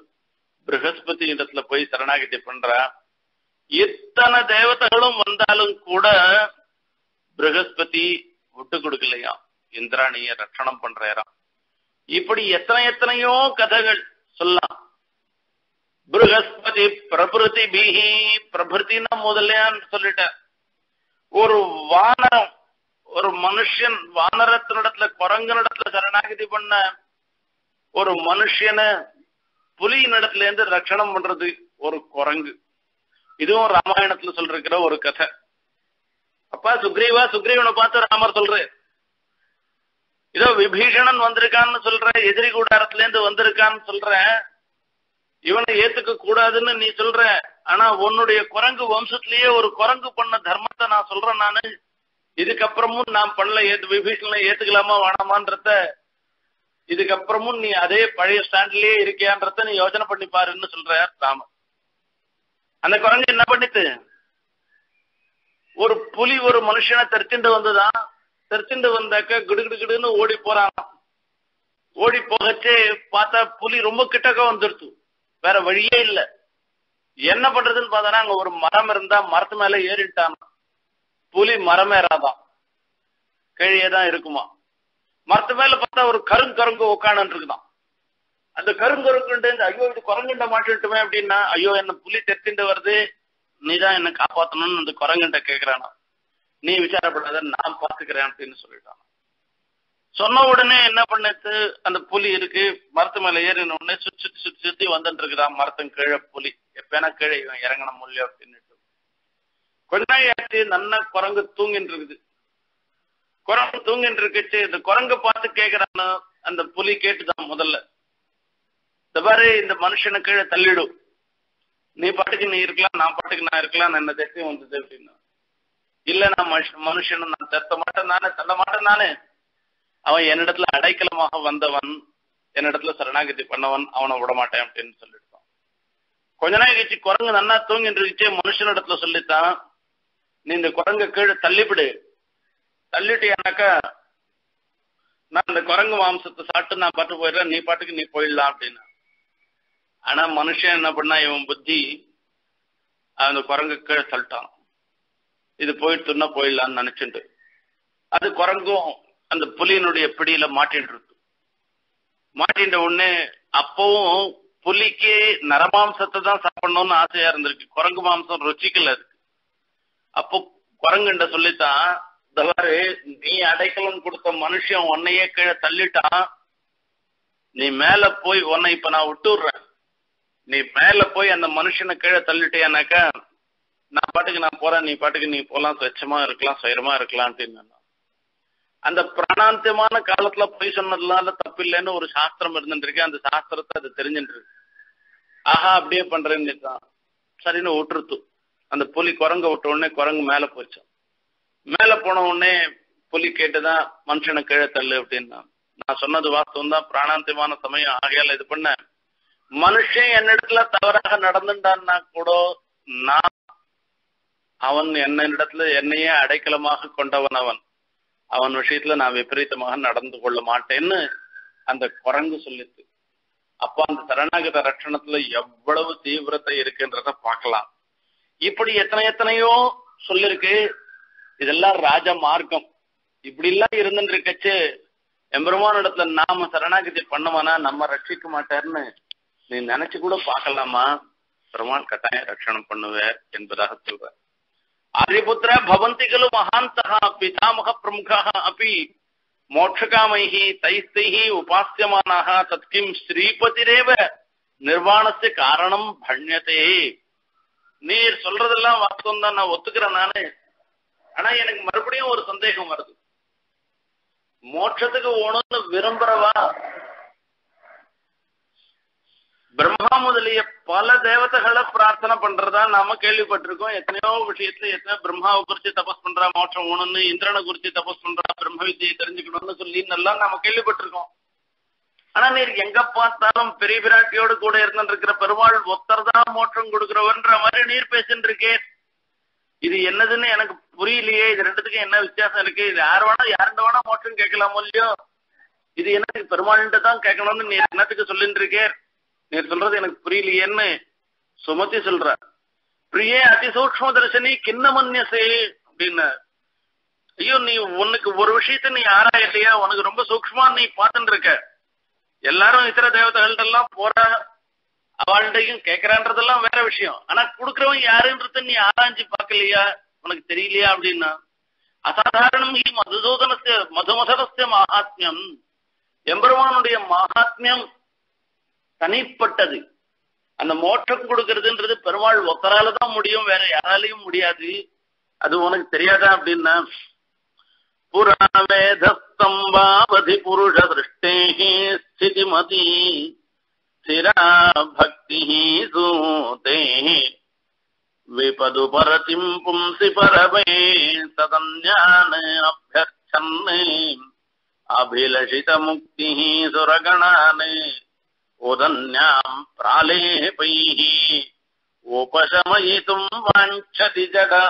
Burkaspati and Atlapois Ranakitipunda. Yitana Devata Halum Vandalum Kuda. Brihaspati Vuttakudukalaya, Indrani, Rattanam Pandrera. Ipudi Yatana Yatanayo Kathagal Sulla Brihaspati Prabhuti Bihi Prabhutina Mudalayan Solita Uru Vana Uru Manushan Vanaratanatla Paranganatla Saranakati Panda Uru Manushana Puli Nadatland Rattanam Pandradi Uru Korang Idu Ramayana Sultra or Katha. Appa Sugriva, Sugrivana Pata Ramar Sulre. Either Vibhishan and Vandrikan Sultra, Edri Kudaratland, Vandrikan Sultra, even the Yetaka Kudadan and Nisulra, Anna Wonodi, Korangu Vamsutli or Korangu Pana Dharmatana Sulra Nana, Idikapramun Nampala Yet, Vibhishan Yetaglama, Anamandrata, Idikapramuni Ade, Padi Stanley, Rikian Ratani, Yojana Patipar in the Sultra Sama. And the Korangi Napadite. ஒரு புலி ஒரு மனுஷனை தர்த்திந்து வந்ததா தர்த்திந்து வந்தாக்க கிடுகிடுன்னு ஓடி போறான் ஓடி போகச்சே பார்த்தா புலி ரொம்ப கிட்டக்க வந்துருது வேற வழியே இல்ல என்ன பண்றதுன்னு பார்த்தாங்க ஒரு மரம் இருந்தா மரத்து மேல ஏறிட்டான் புலி மரம் ஏறாதான் கீழே தான் இருக்குமா மரத்து மேல பார்த்தா ஒரு கருங்கரங்கு உட்கார்ந்து இருக்குதான் அந்த கருங்கரங்குண்டே ஐயோ இது குரங்குண்ட மாட்டிட்டுமே அப்படினா ஐயோ என்ன புலி தர்த்திந்து வருது Nida and Kapatan and the Koranganta Kagrana. Nay, which are brother Nam Pathagram in Solita. So now would an Napanet and the Puli gave Martha Malayer and only Sutti Wandandragram, Martha Kerr Puli, a Pena Kerr, Yaranga Mulia of Pinitu. Could I act in Nana Korangatung and Rigid Korangatung and Rigate, the Koranga Pathagrana and the Puli Kate the Mudala. The Bare in the Manushanaka Talidu. நீ பாட்டுக்கு நீ இருக்கலாம் நான் பாட்டுக்கு நான் இருக்கலாம் என்ன தேசி வந்துது அப்படினா இல்ல நான் மனுஷன் நான் தத்த மாட்ட நானே தள்ள மாட்ட நானே அவன் என்னிடத்துல அடைக்கலமாக வந்தவன் என்னிடத்துல சரணாகதி பண்ணவன் அவனை விட மாட்டேன் அப்படினு சொல்லிட்டான் கொஞ்ச நேரம் கழிச்சு குரங்கு நன்னா தூங்கின்றிருச்சே மனுஷனிடத்துல சொல்லிட்டான் நீ இந்த குரங்க கீழ தள்ளிடு தள்ளிட்டியானக்க நான் இந்த குரங்கு மாம்சத்தை சாப்பிட்டு நான் பட்டு போயிரேன் நீ பாட்டுக்கு நீ போயிடலாம் அப்படினா Ana Manusha and Abana Buddhi and the Koranga Kir Sultan. Is the poet Tuna Poilan and Chindu. At the Korango and the Pulinudi a pretty la Martin Rutu. Martin Done Apo Pulike Naramam Satana Sapanona Asayar and the Korangamams of Ruchikalat. Apo Koranganda Solita, the Vare, the Adakalan put the Manusha one year Salita, the Mala Poi one Ipana Utura. நீ மேல போய் அந்த மனுஷனை கீழ தள்ளிட்டேனாக்க நான் பாட்டுக்கு நான் போறேன் நீ பாட்டுக்கு நீ போலாம் சச்சமா இருக்கலாம் சைரமா இருக்கலாம்னு சொன்னான் அந்த பிராணாந்தமான காலத்துல போய் சொன்னதனால தப்பு இல்லைன்னு ஒரு சாஸ்திரம் இருந்திருக்கு அந்த சாஸ்திரத்தை அது தெரிஞ்சிருக்கு ஆஹா அப்படியே பண்றேன்னு தான் சரின்னு ஓட்டுது அந்த புலி குரங்க விட்ட உடனே குரங்கு மேல போச்சு மேல போன உடனே புலி கேட்டதா மனுஷனை கீழ தள்ளு அப்படின்னா நான் சொன்னது வாஸ்தவம் தான் பிராணாந்தமான சமயம் ஆகையால இது பண்ண மனுஷன் என்னிடத்துல தவறாக நடந்துட்டான்னா கூட நான் அவன் என்னிடத்துல என்னையே அடைக்கலமாக கொண்டவன் அவன் அவன் விஷயத்துல நான் விபரீதமாக நடந்து கொள்ள மாட்டேன்னு அந்த குரங்கு சொல்லிது அப்ப அந்த சரணாகத ரட்சணத்துல எவ்வளவு தீவிரத்தை இருக்குன்றத பார்க்கலாம். இப்படி எத்தனையோ சொல்லிருக்கு. இதெல்லாம் ராஜ மார்க்கம். இப்படி எல்லாம் இருந்துட்டு இருக்கச்சு எம்பெருமானிடத்துல நாம சரணாகதி பண்ணோம்னா நம்ம ரட்சிக்க மாட்டாருன்னு நீ நினைச்சு கூட பார்க்கலாமா? பெருமான் கட்டாயம் ரட்சணம் பண்ணுவார் என்பதாக சொல்ற. ஆதிபுத்திர பவந்திகளு மகாந்தகா பிதாமக பிரமுகாக அப்படி மோட்சகாமைஹி தைஸ்தைஹி உபாசியமானாக தத்கிம் ஸ்ரீபதிரேவ நிர்வாணத்து காரணம் பண்யதே. நீர் சொல்றதெல்லாம் வாஸ்தவம் தான், நான் ஒத்துக்கிறேன் நானு. ஆனா எனக்கு மறுபடியும் ஒரு சந்தேகம் வருது. மோட்சத்துக்கு ஓணும்னு விரும்புறவா? பிரம்மா முதலிய பல தேவதைகளை பிரார்த்தனை பண்றதா நாம கேள்விப்பட்டிருக்கோம். எத்தனையோ விஷயத்துல எத்தனையோ பிரம்மாவை குறிச்சு தபஸ் பண்றா மோட்சம் ஓணும்னு, இந்திரனை குறிச்சு தபஸ் பண்றா பிரம்ம வித்தியை தெரிஞ்சுக்கணும்னு சொல்லி நல்லா நாம கேள்விப்பட்டிருக்கோம். ஆனா நீர் எங்க பார்த்தாலும் பெரிய பிராட்டியோடு கூட இருந்துட்டு இருக்கிற பெருமாள் ஒத்தர் தான் மோட்சம் கொடுக்கிறவன்ற மாதிரி நீர் பேசிட்டு இருக்கேன். இது என்னதுன்னு எனக்கு புரியலையே. இது ரெண்டுத்துக்கும் என்ன வித்தியாசம் இருக்கு? இது யார் வேணா யார்கிட்ட வேணா மோட்சம் கேட்கலாமோ இல்லையோ, இது எனக்கு பெருமாள்கிட்ட தான் கேட்கணும்னு நீ என்னத்துக்கு சொல்லிட்டு இருக்கேன்? நீர் சொல்றது எனக்கு புரியலையேன்னு சுமதி சொல்ற. பிரியே அதிசூக்ஷ்ம தரிசனி கிண்ணமன்யசே அப்படின்னு, ஐயோ நீ உனக்கு ஒரு விஷயத்த நீ ஆராயில்லையா? உனக்கு ரொம்ப சூக்ஷ்மா நீ பார்த்துட்டு இருக்க. எல்லாரும் இதர தேவதைகள்ட்ட எல்லாம் போற, அவள்கிட்டையும் கேட்கறான்றதெல்லாம் வேற விஷயம். ஆனா குடுக்கிறவன் யாருன்றத நீ ஆராய்ச்சி பார்க்கலையா? உனக்கு தெரியலையா? அப்படின்னா அசாதாரணம் ஹி மதுசூதனஸ்ய மதுமதனஸ்ய மகாத்மியம். எம்பெருமானுடைய மகாத்மியம் தனிப்பட்டது. அந்த மோட்சம் கொடுக்கறதுன்றது பெருமாள் ஒத்தராலதான் முடியும், வேற யாராலையும் முடியாது. அது உனக்கு தெரியாதா? அப்படின்னா புராவேதஸ்தம்பாவதி புருஷ திருஷ்டேஹி ஸ்திதிமதி சிரா பக்தி சூதே விபது பரதிம் பும்சி பரவே சதஞான அபியர்ச்சன்னே அபிலஷித முக்தி சுரகணானே உதன்யாம் பிராலேபை உபசமயிதும் வாஞ்சதி ஜகா.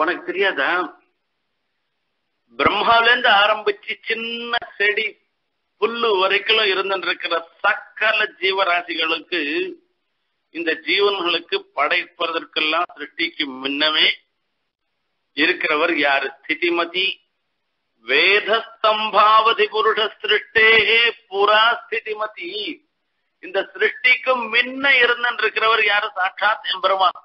உனக்கு தெரியாதா? பிரம்மாவிலேருந்து ஆரம்பிச்சு சின்ன செடி புல்லு வரைக்கும் இருந்துட்டு இருக்கிற சக்கல ஜீவராசிகளுக்கு, இந்த ஜீவன்களுக்கு படைப்பதற்கெல்லாம் சிருஷ்டிக்கு முன்னமே இருக்கிறவர் யாரு? ஸ்திதிமதி. வேதஸ்தம்பாவதி புருஷ சிருஷ்டே புரா ஸ்திதிமதி. இந்த சிருஷ்டிக்கும் முன்ன இருந்துட்டு இருக்கிறவர் யாரு? சாட்சாத் எம்பெருமான்.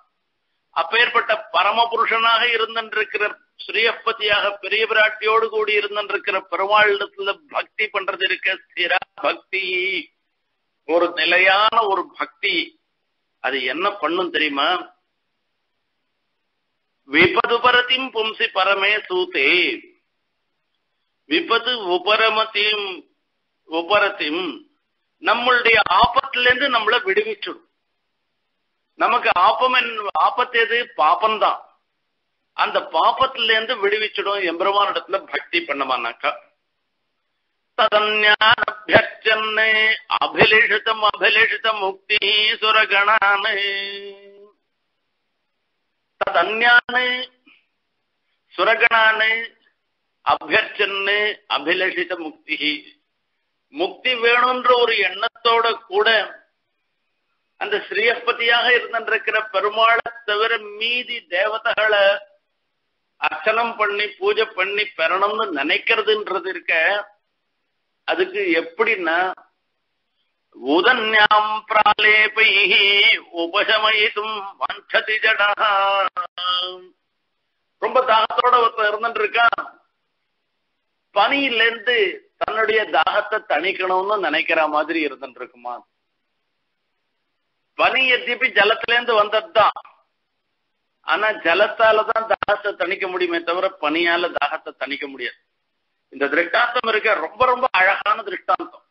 அப்பேற்பட்ட பரமபுருஷனாக இருந்துட்டு இருக்கிற ஸ்ரீயப்பதியாக பெரிய பிராட்டியோடு கூடி இருந்துட்டு இருக்கிற பெருமாளத்துல பக்தி பண்றது இருக்க ஸ்திரா பக்தி, ஒரு நிலையான ஒரு பக்தி. அது என்ன பண்ணும் தெரியுமா? விபது பரதிம் பும்சி பரமே சூதே. விபத்து உபரமத்தையும் உபரத்தையும் நம்மளுடைய ஆபத்துல இருந்து நம்மள விடுவிச்சிடும். நமக்கு ஆபம் ஆபத்தேது? பாபம்தான். அந்த பாபத்துல இருந்து விடுவிச்சிடும் எம்பெருமான் இடத்துல பக்தி பண்ணமானாக்கா. ததன்யான் அபியர்ச்சன்னே அபிலேஷிதம் அபிலேஷிதம் முக்தி சுரகணானே. ததன்யானே சுரகணானே அபியர்ச்சன்னு அபிலஷித முக்தி. முக்தி வேணும்ன்ற ஒரு எண்ணத்தோட கூட அந்த ஸ்ரீயஸ்பதியாக இருந்திருக்கிற பெருமாளை தவிர மீதி தேவதைகளை அர்ச்சனம் பண்ணி பூஜை பண்ணி பெறணும்னு நினைக்கிறதுன்றது இருக்க, அதுக்கு எப்படின்னா உதன்யாம் பிராலேபை உபசமயிதும் வஞ்சதி ஜடா. ரொம்ப தாகத்தோட ஒருத்தர் இருந்துட்டு இருக்கான். பனியிலிருந்து தன்னுடைய தாகத்தை தணிக்கணும்னு நினைக்கிற மாதிரி இருந்துட்டு இருக்குமா? பனி எத்திப்பி ஜலத்திலேருந்து வந்ததுதான். ஆனா ஜலத்தாலதான் தாகத்தை தணிக்க முடியுமே தவிர பனியால தாகத்தை தணிக்க முடியாது. இந்த திருஷ்டாந்தம் இருக்க ரொம்ப ரொம்ப அழகான திருஷ்டாந்தம்.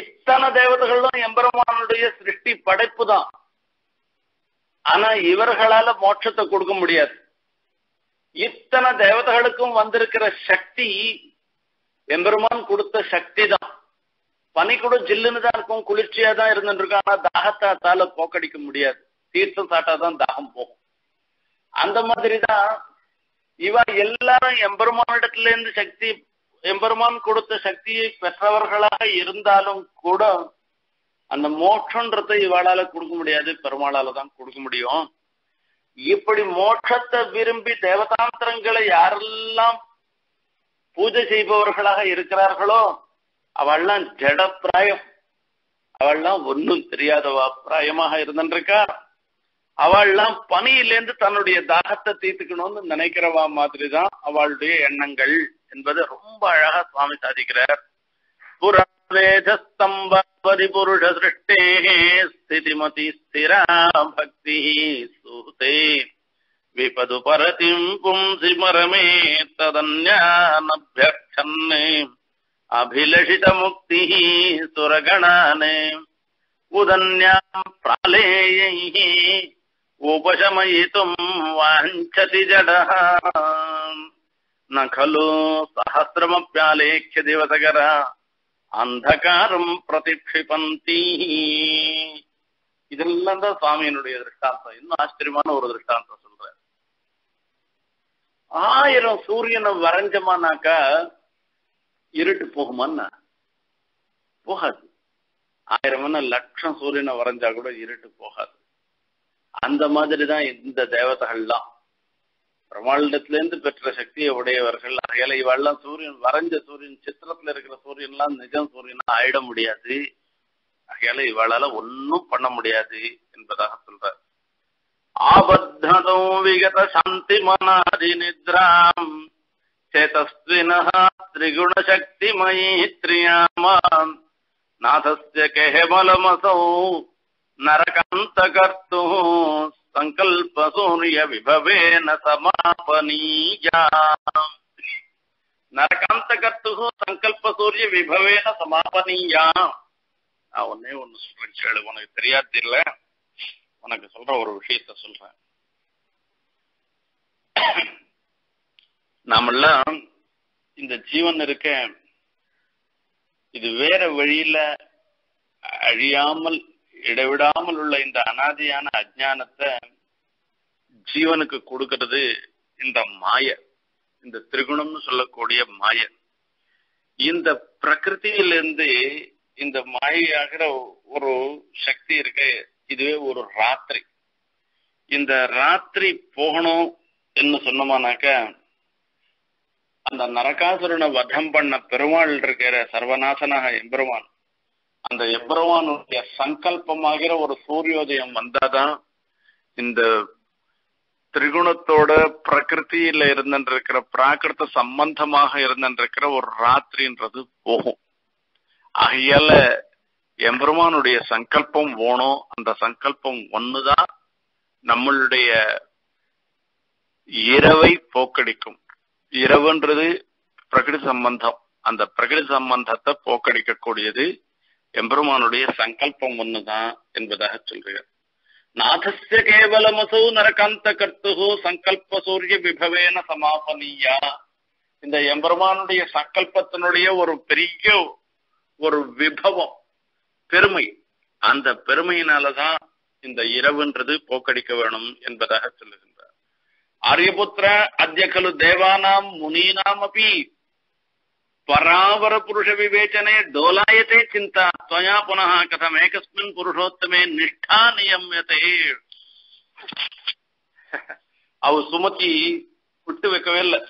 இத்தனை தேவதைகளும் எம்பெருமானுடைய சிருஷ்டி படைப்பு தான். ஆனா இவர்களால மோட்சத்தை கொடுக்க முடியாது. இத்தனை தேவதைகளுக்கும் வந்திருக்கிற சக்தி எம்பெருமான் கொடுத்த சக்தி தான். பனி கூட ஜில்லுன்னு தான் இருக்கும், குளிர்ச்சியா தான் இருந்துட்டு இருக்கும். ஆனா தாகத்தால போக்கடிக்க முடியாது. தீர்த்தம் சாட்டாதான் தாகம் போகும். அந்த மாதிரிதான் இவ எல்லாரும் எம்பெருமானிடத்துல இருந்து சக்தி எம்பெருமான் கொடுத்த சக்தியை பெற்றவர்களாக இருந்தாலும் கூட அந்த மோட்சன்றதை இவாளால கொடுக்க முடியாது, பெருமாளால தான் கொடுக்க முடியும். இப்படி மோட்சத்தை விரும்பி தேவதாந்திரங்களை யாரெல்லாம் பூஜை செய்பவர்களாக இருக்கிறார்களோ அவள்லாம் ஜட பிராயம், அவள்லாம் ஒன்றும் தெரியாதவா பிராயமாக இருந்திருக்கா, அவள்லாம் பனியிலேருந்து தன்னுடைய தாகத்தை தீர்த்துக்கணும்னு நினைக்கிறவா மாதிரி தான் அவளுடைய எண்ணங்கள் என்பது ரொம்ப அழகா சுவாமி சாதிக்கிறார். அபிலஷித முக்தி சுரகணானே உதன்யாம் பிராலேயை உபசமயிதும் வாஞ்சதி ஜடஹா நகலோ சஹஸ்ரமப்யாலேக்ஷ திவசகரா அந்தகாரம் பிரதிக்ஷிபந்தி. இதெல்லாம் தான் சுவாமியினுடைய திருஷ்டாந்தம். இன்னும் ஆச்சரியமான ஒரு திருஷ்டாந்தம் சொல்ற, 1000 சூரியனை வரைஞ்சமானாக்கா இருட்டு போகுமான்னா போகாது. 1000 லட்சம் சூரியனை வரைஞ்சா கூட இருட்டு போகாது. அந்த மாதிரிதான் இந்த தேவதைகள்லாம் பிரமாண்டத்திலேருந்து பெற்ற சக்தியை உடையவர்கள். அறையில இவெல்லாம் சூரியன் வரைஞ்ச சூரியன் சித்திரத்துல இருக்கிற சூரியன்லாம் நிஜம் சூரியனா ஆயிட முடியாது. அகையால இவளால ஒன்னும் பண்ண முடியாது என்பதாக சொல்ற. ஆபத்ததோ விகத சாந்தி மனாதி நித்ராம் சேதஸ்வினஹா திரிகுண சக்தி மைத்ரியாமாம் நாதஸ்ய கேஹமலமசௌ நரகந்த கர்த்து சங்கல்ப சூரிய விபவேன சமாபனீயாம். நரகாந்த கர்த்து சங்கல்ப சூரிய விபவேன சமாபனீயாம். நான் ஒன்னே ஒன்னு சொல்றேன் கேளு, உனக்கு தெரியாது இல்ல, உனக்கு சொல்ற ஒரு விஷயத்த சொல்றேன். நாமெல்லாம் இந்த ஜீவன் இருக்க இது வேற வழியில அழியாமல் இடைவிடாமல் உள்ள இந்த அனாதியான அஜ்ஞானத்தை ஜீவனுக்கு கொடுக்கிறது இந்த மாய, இந்த திரிகுணம்னு சொல்லக்கூடிய மாய. இந்த பிரகிருத்திலிருந்து இந்த மாயையாகிற ஒரு சக்தி இருக்கு. இதுவே ஒரு ராத்திரி. இந்த ராத்திரி போகணும் என்ன சொன்னோம்னாக்க அந்த நரகாசுரனை வதம் பண்ண பெருமாள் இருக்கிற சர்வநாசனாக எம்பெருமான், அந்த எம்பெருமானுடைய சங்கல்பமாகிற ஒரு சூரியோதயம் வந்தாதான் இந்த திரிகுணத்தோட பிரகிருத்தில இருந்திருக்கிற பிராகிருத்த சம்பந்தமாக இருந்திருக்கிற ஒரு ராத்திரின்றது போகும். ஆகையால எம்பெருமானுடைய சங்கல்பம் ஓணும். அந்த சங்கல்பம் ஒண்ணுதான் நம்மளுடைய இரவை போக்கடிக்கும். இரவுன்றது பிரகிருதி சம்பந்தம். அந்த பிரகிருதி சம்பந்தத்தை போக்கடிக்கக்கூடியது எம்பெருமானுடைய சங்கல்பம் ஒண்ணுதான் என்பதாக சொல்கிறார். நாதஸ்ய கேவலமசோ நரகாந்த கர்த்து சங்கல்ப சூரிய விபவேன சமாபனியா. இந்த எம்பெருமானுடைய சங்கல்பத்தினுடைய ஒரு பெரிய ஒரு விபவம், பெருமை, அந்த பெருமையினாலதான் இந்த இரவுன்றது போக்கடிக்க வேணும் என்பதாக சொல்லுகின்றார். ஆரியபுத்திர அத்யகலு தேவானாம் முனீனாம் அபி பராவர புருஷ விவேச்சனே டோலாயத்தை சிந்தா துவயா புனஹ கதம் ஏகஸ்மின் புருஷோத்தமே நிஷ்டா நியம்யதே. அவ சுமதி விட்டு வைக்கவே இல்லை.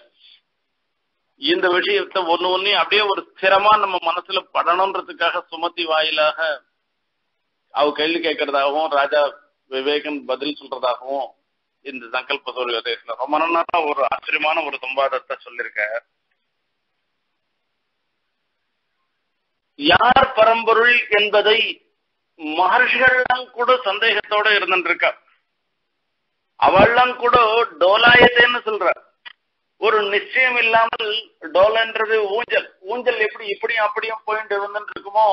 இந்த விஷயத்த ஒண்ணு அப்படியே ஒரு ஸ்திரமா நம்ம மனசுல படணும்ன்றதுக்காக சுமதி வாயிலாக அவ கேள்வி கேட்கறதாகவும் ராஜா விவேகன் பதில் சொல்றதாகவும் இந்த சங்கல்ப சூரியோதயத்துல ரொம்ப நல்லா ஒரு ஆச்சரியமான ஒரு சம்பாதத்தை சொல்லிருக்க. யார் பரம்பொருள் என்பதை மகர்ஷிகள்லாம் கூட சந்தேகத்தோட இருந்துருக்கா. அவள்லாம் கூட டோலாயத்தைன்னு சொல்ற. ஒரு நிச்சயம் இல்லாமல் டோலன்றது ஊஞ்சல், ஊஞ்சல் எப்படி இப்படியும் அப்படியும் போயிட்டு இருந்துட்டு இருக்குமோ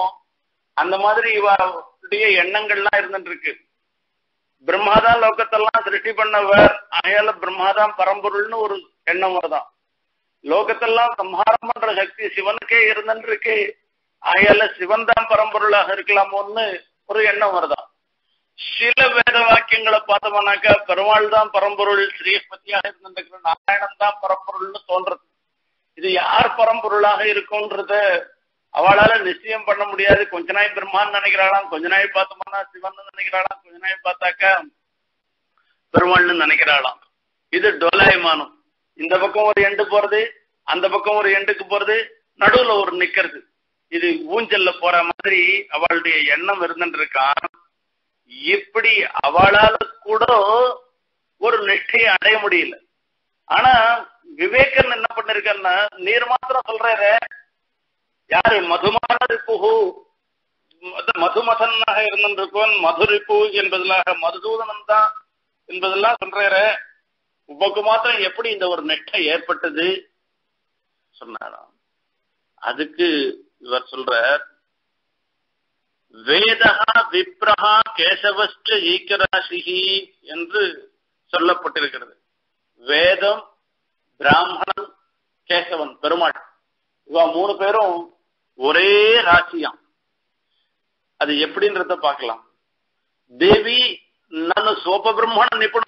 அந்த மாதிரி இவருடைய எண்ணங்கள்லாம் இருந்துட்டு இருக்கு. பிரம்மாதான் லோகத்தெல்லாம் சிருஷ்டி பண்ணவர், ஆகையால பிரம்மாதான் பரம்பொருள்னு ஒரு எண்ணம் வருதான். லோகத்தெல்லாம் சம்ஹாரம் பண்ற சக்தி சிவனுக்கே இருந்துட்டு இருக்கு, ஆகையால சிவன் தான் பரம்பொருளாக இருக்கலாமோன்னு ஒரு எண்ணம் வருதான். சில வேத வாக்கியங்களை பார்த்தோம்னாக்கா பெருமாள் தான் பரம்பொருள், ஸ்ரீஸ்பதியாக இருந்திருக்கிற நாராயணன் தான் பரம்பொருள்னு தோன்றது. இது யார் பரம்பொருளாக இருக்கும்ன்றத அவளால நிச்சயம் பண்ண முடியாது. கொஞ்ச நாய் பெருமான் நினைக்கிறாளாம், கொஞ்ச நாய் பார்த்தோம்னா சிவன் நினைக்கிறாளாம், கொஞ்ச நாய் பார்த்தாக்க பெருமாள்னு நினைக்கிறாளாம். இது டோலாயமானம். இந்த பக்கம் ஒரு எண்டு போறது, அந்த பக்கம் ஒரு எண்டுக்கு போறது, நடுவுல ஒரு நிக்கிறது. இது ஊஞ்சல்ல போற மாதிரி அவளுடைய எண்ணம் இருந்துருக்கான். இப்படி அவளால கூட ஒரு நிஷ்டையை அடைய முடியல. ஆனா விவேகன் என்ன பண்ணிருக்கன்னா, நீர் மாத்திரம் சொல்றாரு யாரு மதுமானரிப்பு மதுமதனாக இருந்திருக்கும், மதுரிப்பு என்பதாக மதுசூதனம் தான் என்பதெல்லாம் சொல்றாரு. உமக்கு மாத்திரம் எப்படி இந்த ஒரு நெட்டை ஏற்பட்டது சொன்னாராம். அதுக்கு இவர் சொல்றார், வேதஹா விப்ரஹா கேசவஸ்ட ஈக்கராசிஹி என்று சொல்லப்பட்டிருக்கிறது. வேதம், பிராமணன், கேசவன், பெருமாள், இவ மூணு பேரும் ஒரே ராசியாம். அது எப்படின்றத பார்க்கலாம். தேவி நன்னு சோப பிரம்மண நிபுண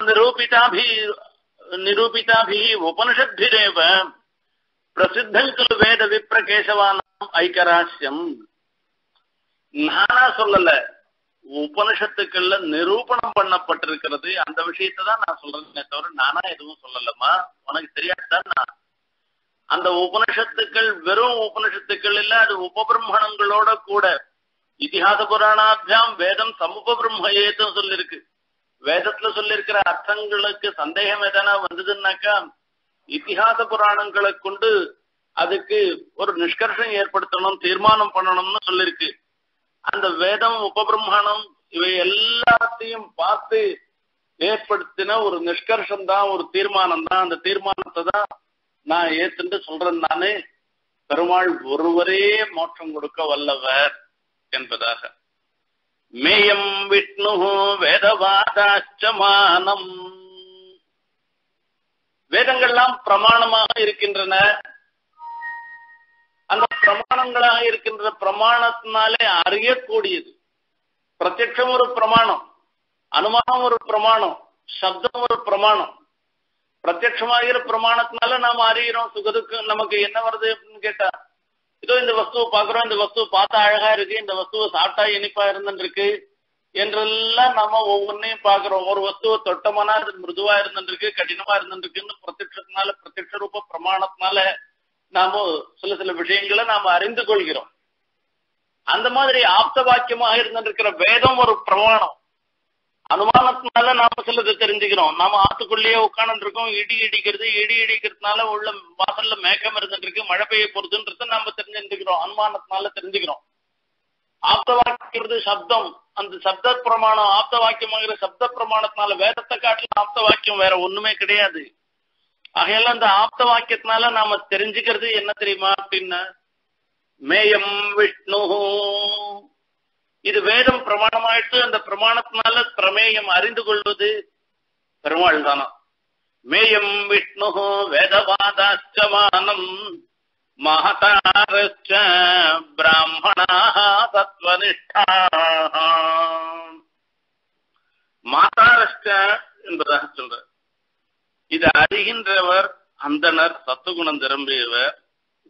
நிரூபிதாபி உபனிஷத்பிரேவ பிரசித்தங்கள் வேத விப்ர கேசவானாம் ஐக்கராசியம். நானா சொல்லல, உபனிஷத்துக்கள்ல நிரூபணம் பண்ணப்பட்டிருக்கிறது. அந்த விஷயத்தை தான் நான் சொல்றேன் தவிர நானா எதுவும் சொல்லலம்மா, உனக்கு தெரியாதுதான். அந்த உபனிஷத்துக்கள் வெறும் உபனிஷத்துக்கள் இல்ல, அது உபபிரம்மணங்களோட கூட இதிகாச புராணாபியாம் வேதம் சமுபபிரம்மேதம் சொல்லிருக்கு. வேதத்துல சொல்லிருக்கிற அர்த்தங்களுக்கு சந்தேகம் எதனா வந்ததுன்னாக்கா இத்திஹாச புராணங்களை கொண்டு அதுக்கு ஒரு நிஷ்கர்ஷம் ஏற்படுத்தணும், தீர்மானம் பண்ணணும்னு சொல்லிருக்கு. அந்த வேதம், உபபிரம்மணம் இவை எல்லாத்தையும் பார்த்து ஏற்படுத்தின ஒரு நிஷ்கர்ஷம் தான், ஒரு தீர்மானம் தான். அந்த தீர்மானத்தை தான் நான் ஏத்துட்டு சொல்றேன் நானே, பெருமாள் ஒருவரே மோட்சம் கொடுக்க வல்லவர் என்பதாக. மேயம் விஷ்ணு வேதவாதாச்சமானம், வேதங்கள்லாம் பிரமாணமாக இருக்கின்றன. அந்த பிரமாணங்களாக இருக்கின்ற பிரமாணத்தினாலே அறியக்கூடியது. பிரத்யட்சம் ஒரு பிரமாணம், அனுமானம் ஒரு பிரமாணம், சப்தம் ஒரு பிரமாணம். பிரத்யட்சமாகிற பிரமாணத்தினால நாம அறிகிறோம். சுகதுக்கு நமக்கு என்ன வருது அப்படின்னு கேட்டா, இதோ இந்த வஸ்துவை பாக்குறோம், இந்த வஸ்துவை பார்த்தா அழகா இருக்கு, இந்த வஸ்துவை சாப்பிட்டா இனிப்பா இருந்துருக்கு என்றெல்லாம் நாம ஒவ்வொன்றையும் பாக்குறோம். ஒரு வஸ்துவை தொட்டமானா அது மிருதுவா இருந்துருக்கு, கடினமா இருந்துருக்குன்னு பிரத்யட்சத்தினால, பிரத்யட்ச ரூப பிரமாணத்தினால நாம சில சில விஷயங்களை நாம அறிந்து கொள்கிறோம். அந்த மாதிரி ஆப்த வாக்கியமாக இருந்துருக்கிற வேதம் ஒரு பிரமாணம். அனுமானத்தினால நாம சிலது தெரிஞ்சுக்கிறோம். நாம ஆத்துக்குள்ளேயே உட்கார்ந்து இருக்கோம், இடி இடிக்கிறது, இடி இடிக்கிறதுனால உள்ள வாசல்ல மேகம் இருந்துட்டு இருக்கு, மழை பெய்ய போறதுன்றத நாம தெரிஞ்சுக்கிறோம், அனுமானத்தினால தெரிஞ்சுக்கிறோம். ஆப்த வாக்கியம் சப்தம், அந்த சப்த பிரமாணம், ஆப்த வாக்கியமாகிற சப்த பிரமாணத்தினால வேதத்தை காட்டில ஆப்த வாக்கியம் வேற ஒண்ணுமே கிடையாது. ஆகையால அந்த ஆப்த வாக்கியத்தினால நாம தெரிஞ்சுக்கிறது என்ன தெரியுமா அப்படின்னா, மேயம் விஷ்ணு. இது வேதம் பிரமாணமாயிட்டு, அந்த பிரமாணத்தினால பிரமேயம் அறிந்து கொள்வது பெருமாள் தானா. மேயம் விஷ்ணு வேதவாதாச்சமானம் மகதாரச்ச பிராமணாஹ தத்வநிஷ்டாஹ. மகதாரச்ச என்பதாக சொல்ற, இது அறிகின்றவர் அந்தனர், சத்துகுணம் திரும்பியவர்,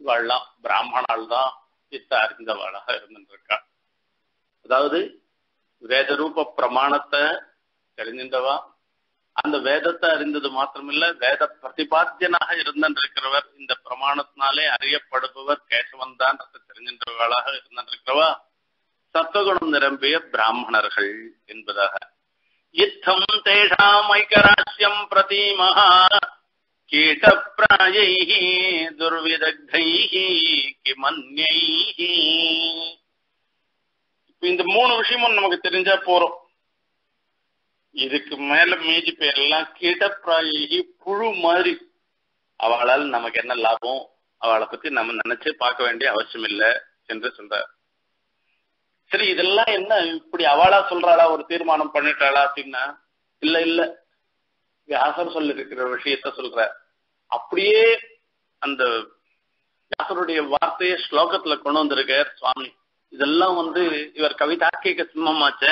இவெல்லாம் பிராமணால் தான் இத்த அறிந்தவளாக இருந்திருக்காள். அதாவது வேதரூப பிரமாணத்தை தெரிஞ்சின்றவா, அந்த வேதத்தை அறிந்தது மாத்திரமில்ல, வேத பிரதிபாத்தியனாக இருந்திருக்கிறவர், இந்த பிரமாணத்தினாலே அறியப்படுபவர் கேசவன் தான் தெரிஞ்சின்றவர்களாக இருந்திருக்கிறவா, சத்துவகுணம் நிரம்பிய பிராமணர்கள் என்பதாக. யுத்தம் தேஷாம் ஐக்கராசியம் பிரதீமஹ கீட்டப்ராயைஹி துர்விதக்தைஹி கிமன்யைஹி. இந்த மூணு விஷயமும் நமக்கு தெரிஞ்சா போறோம். இதுக்கு மேல மீதி பேர் எல்லாம் கீட்டப்பிராயி, புழு மாதிரி. அவளால் நமக்கு என்ன லாபம், அவளை பத்தி நம்ம நினைச்சு பார்க்க வேண்டிய அவசியம் இல்லை என்று சொல்றார். சரி, இதெல்லாம் என்ன இப்படி அவளா சொல்றாளா, ஒரு தீர்மானம் பண்ணிட்டாளா அப்படின்னா, இல்ல இல்ல, வியாசர் சொல்லிருக்கிற விஷயத்த சொல்ற. அப்படியே அந்த வியாசருடைய வார்த்தையை ஸ்லோகத்துல கொண்டு வந்திருக்கார் சுவாமி. இதெல்லாம் இவர் கவிதாக்கிய சிம்மமாச்ச.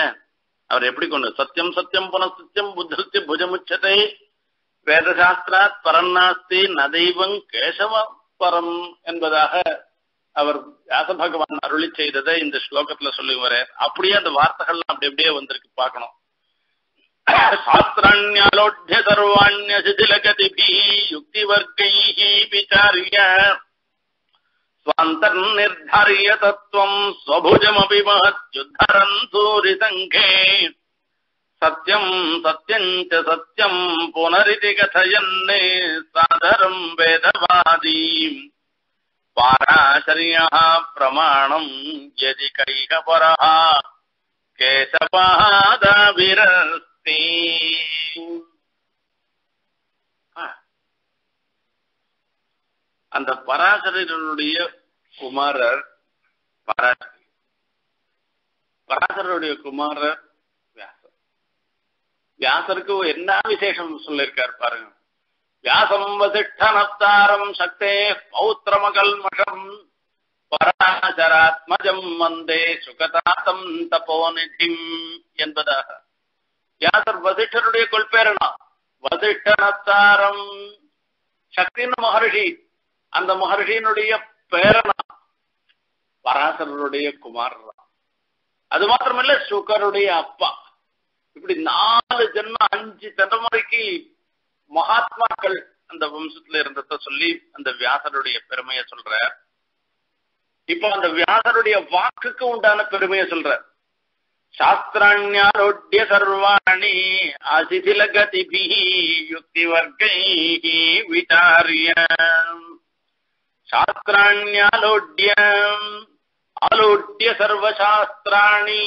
அவர் எப்படி கொண்டு சத்தியம் சத்தியம் புனசத்தியம் புத்தி புஜமுச்சதை வேதசாஸ்திராத் பரநாஸ்தி நதைவம் கேசவ பரம் என்பதாக அவர் வியாசபகவான் அருளி செய்ததை இந்த ஸ்லோகத்துல சொல்லி வர அப்படியே அந்த வார்த்தைகள்லாம் அப்படி அப்படியே வந்திருக்கு பார்க்கணும். சாஸ்திராண்யாலோட்ய சர்வாண்ய சிதிலகதிபி யுக்தி வர்க்கைஹி விசாரிய ஸ்வாந்தர் நிர்தாரிய தத்துவம் ஸ்வபுஜமபி மஹத்யுத்தரன் சூரி சங்கே சத்யம் சத்யஞ்ச சத்யம் புனரிதி கதயன்னே சாதரம் வேதவாதி பாராசரியா பிரமாணம் யதி கைகபரஹ கேசபாத விரஸ்தி. அந்த பராசரியனுடைய குமாரர் பராசரியனுடைய குமாரர் வியாசருக்கு என்ன விசேஷம் சொல்லிருக்காரு பாருங்க. வியாசம் வசிஷ்டனப்தாரம் சக்தே பௌத்திரமகல்மஷம் பராசராத்மஜம் வந்தே சுகதாத்தம் தபோநிதிம் என்பதாக. வியாசர் வசிஷ்டருடைய கொள்பேரனா வசிஷ்டனப்தாரம் சக்தின்னு மகர்ஷி, அந்த மகர்ஷியினுடைய பேரனா பராசரருடைய குமாரரா. அது மாத்திரமல்ல சுகருடைய அப்பா. இப்படி 4 ஜென்ம 5 தலைமுறைக்கு மகாத்மாக்கள் அந்த வம்சத்துல இருந்தத சொல்லி அந்த வியாசருடைய பெருமையை சொல்ற. இப்ப அந்த வியாசருடைய வாக்குக்கு உண்டான பெருமையை சொல்ற. சாஸ்திராண்யாலோட்ய சர்வாணி அசிதிலகதிபி யுக்தி வர்க்கைஹி விசாரிய. சாஸ்திராண்யாலோட்யம் ஆலோட்ய சர்வசாஸ்திராணி,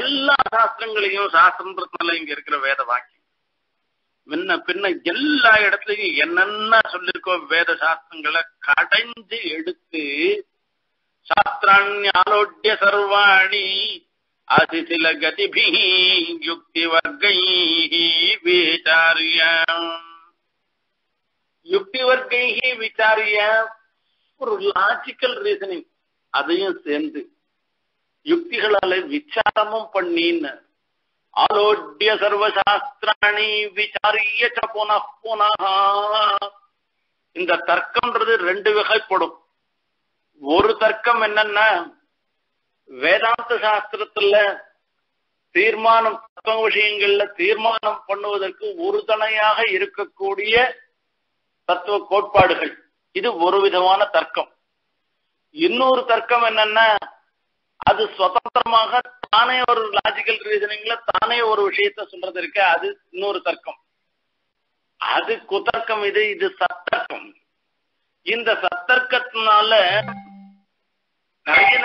எல்லா சாஸ்திரங்களையும் சாஸ்திரத்துல இங்க இருக்கிற வேத வாக்கியம் முன்ன பின்ன எல்லா இடத்துலயும் என்னென்ன சொல்லிருக்கோ வேத சாஸ்திரங்களை கடைஞ்சு எடுத்து சாஸ்திராணி ஆலோட்ய சர்வாணி அதிசில கதிபி யுக்தி வர்க்கை விசாரிய. யுக்தி வர்க்கை விசாரிய ஒரு லாஜிக்கல் ரீசனிங் அதையும் சேர்ந்து யுக்திகளால விசாரமும் பண்ணின்னு ஆலோட்ய சர்வசாஸ்திராணி விசாரிய புனஹ. இந்த தர்க்கம்ன்றது 2 வகைப்படும். ஒரு தர்க்கம் என்னன்னா வேதாந்த சாஸ்திரத்துல தீர்மானம் தத்துவ விஷயங்கள்ல தீர்மானம் பண்ணுவதற்கு உறுதுணையாக இருக்கக்கூடிய தத்துவ கோட்பாடுகள், இது ஒரு விதமான தர்க்கம். இன்னொரு தர்க்கம் என்னன்னா அது சுதந்திரமாக தானே ஒரு லாஜிக்கல் ரீசனிங்ல தானே ஒரு விஷயத்த சொல்றது இருக்க, அது இன்னொரு தர்க்கம். அது குதர்க்கம், இது சத்தர்க்கம். இந்த சத்தர்க்கத்தினால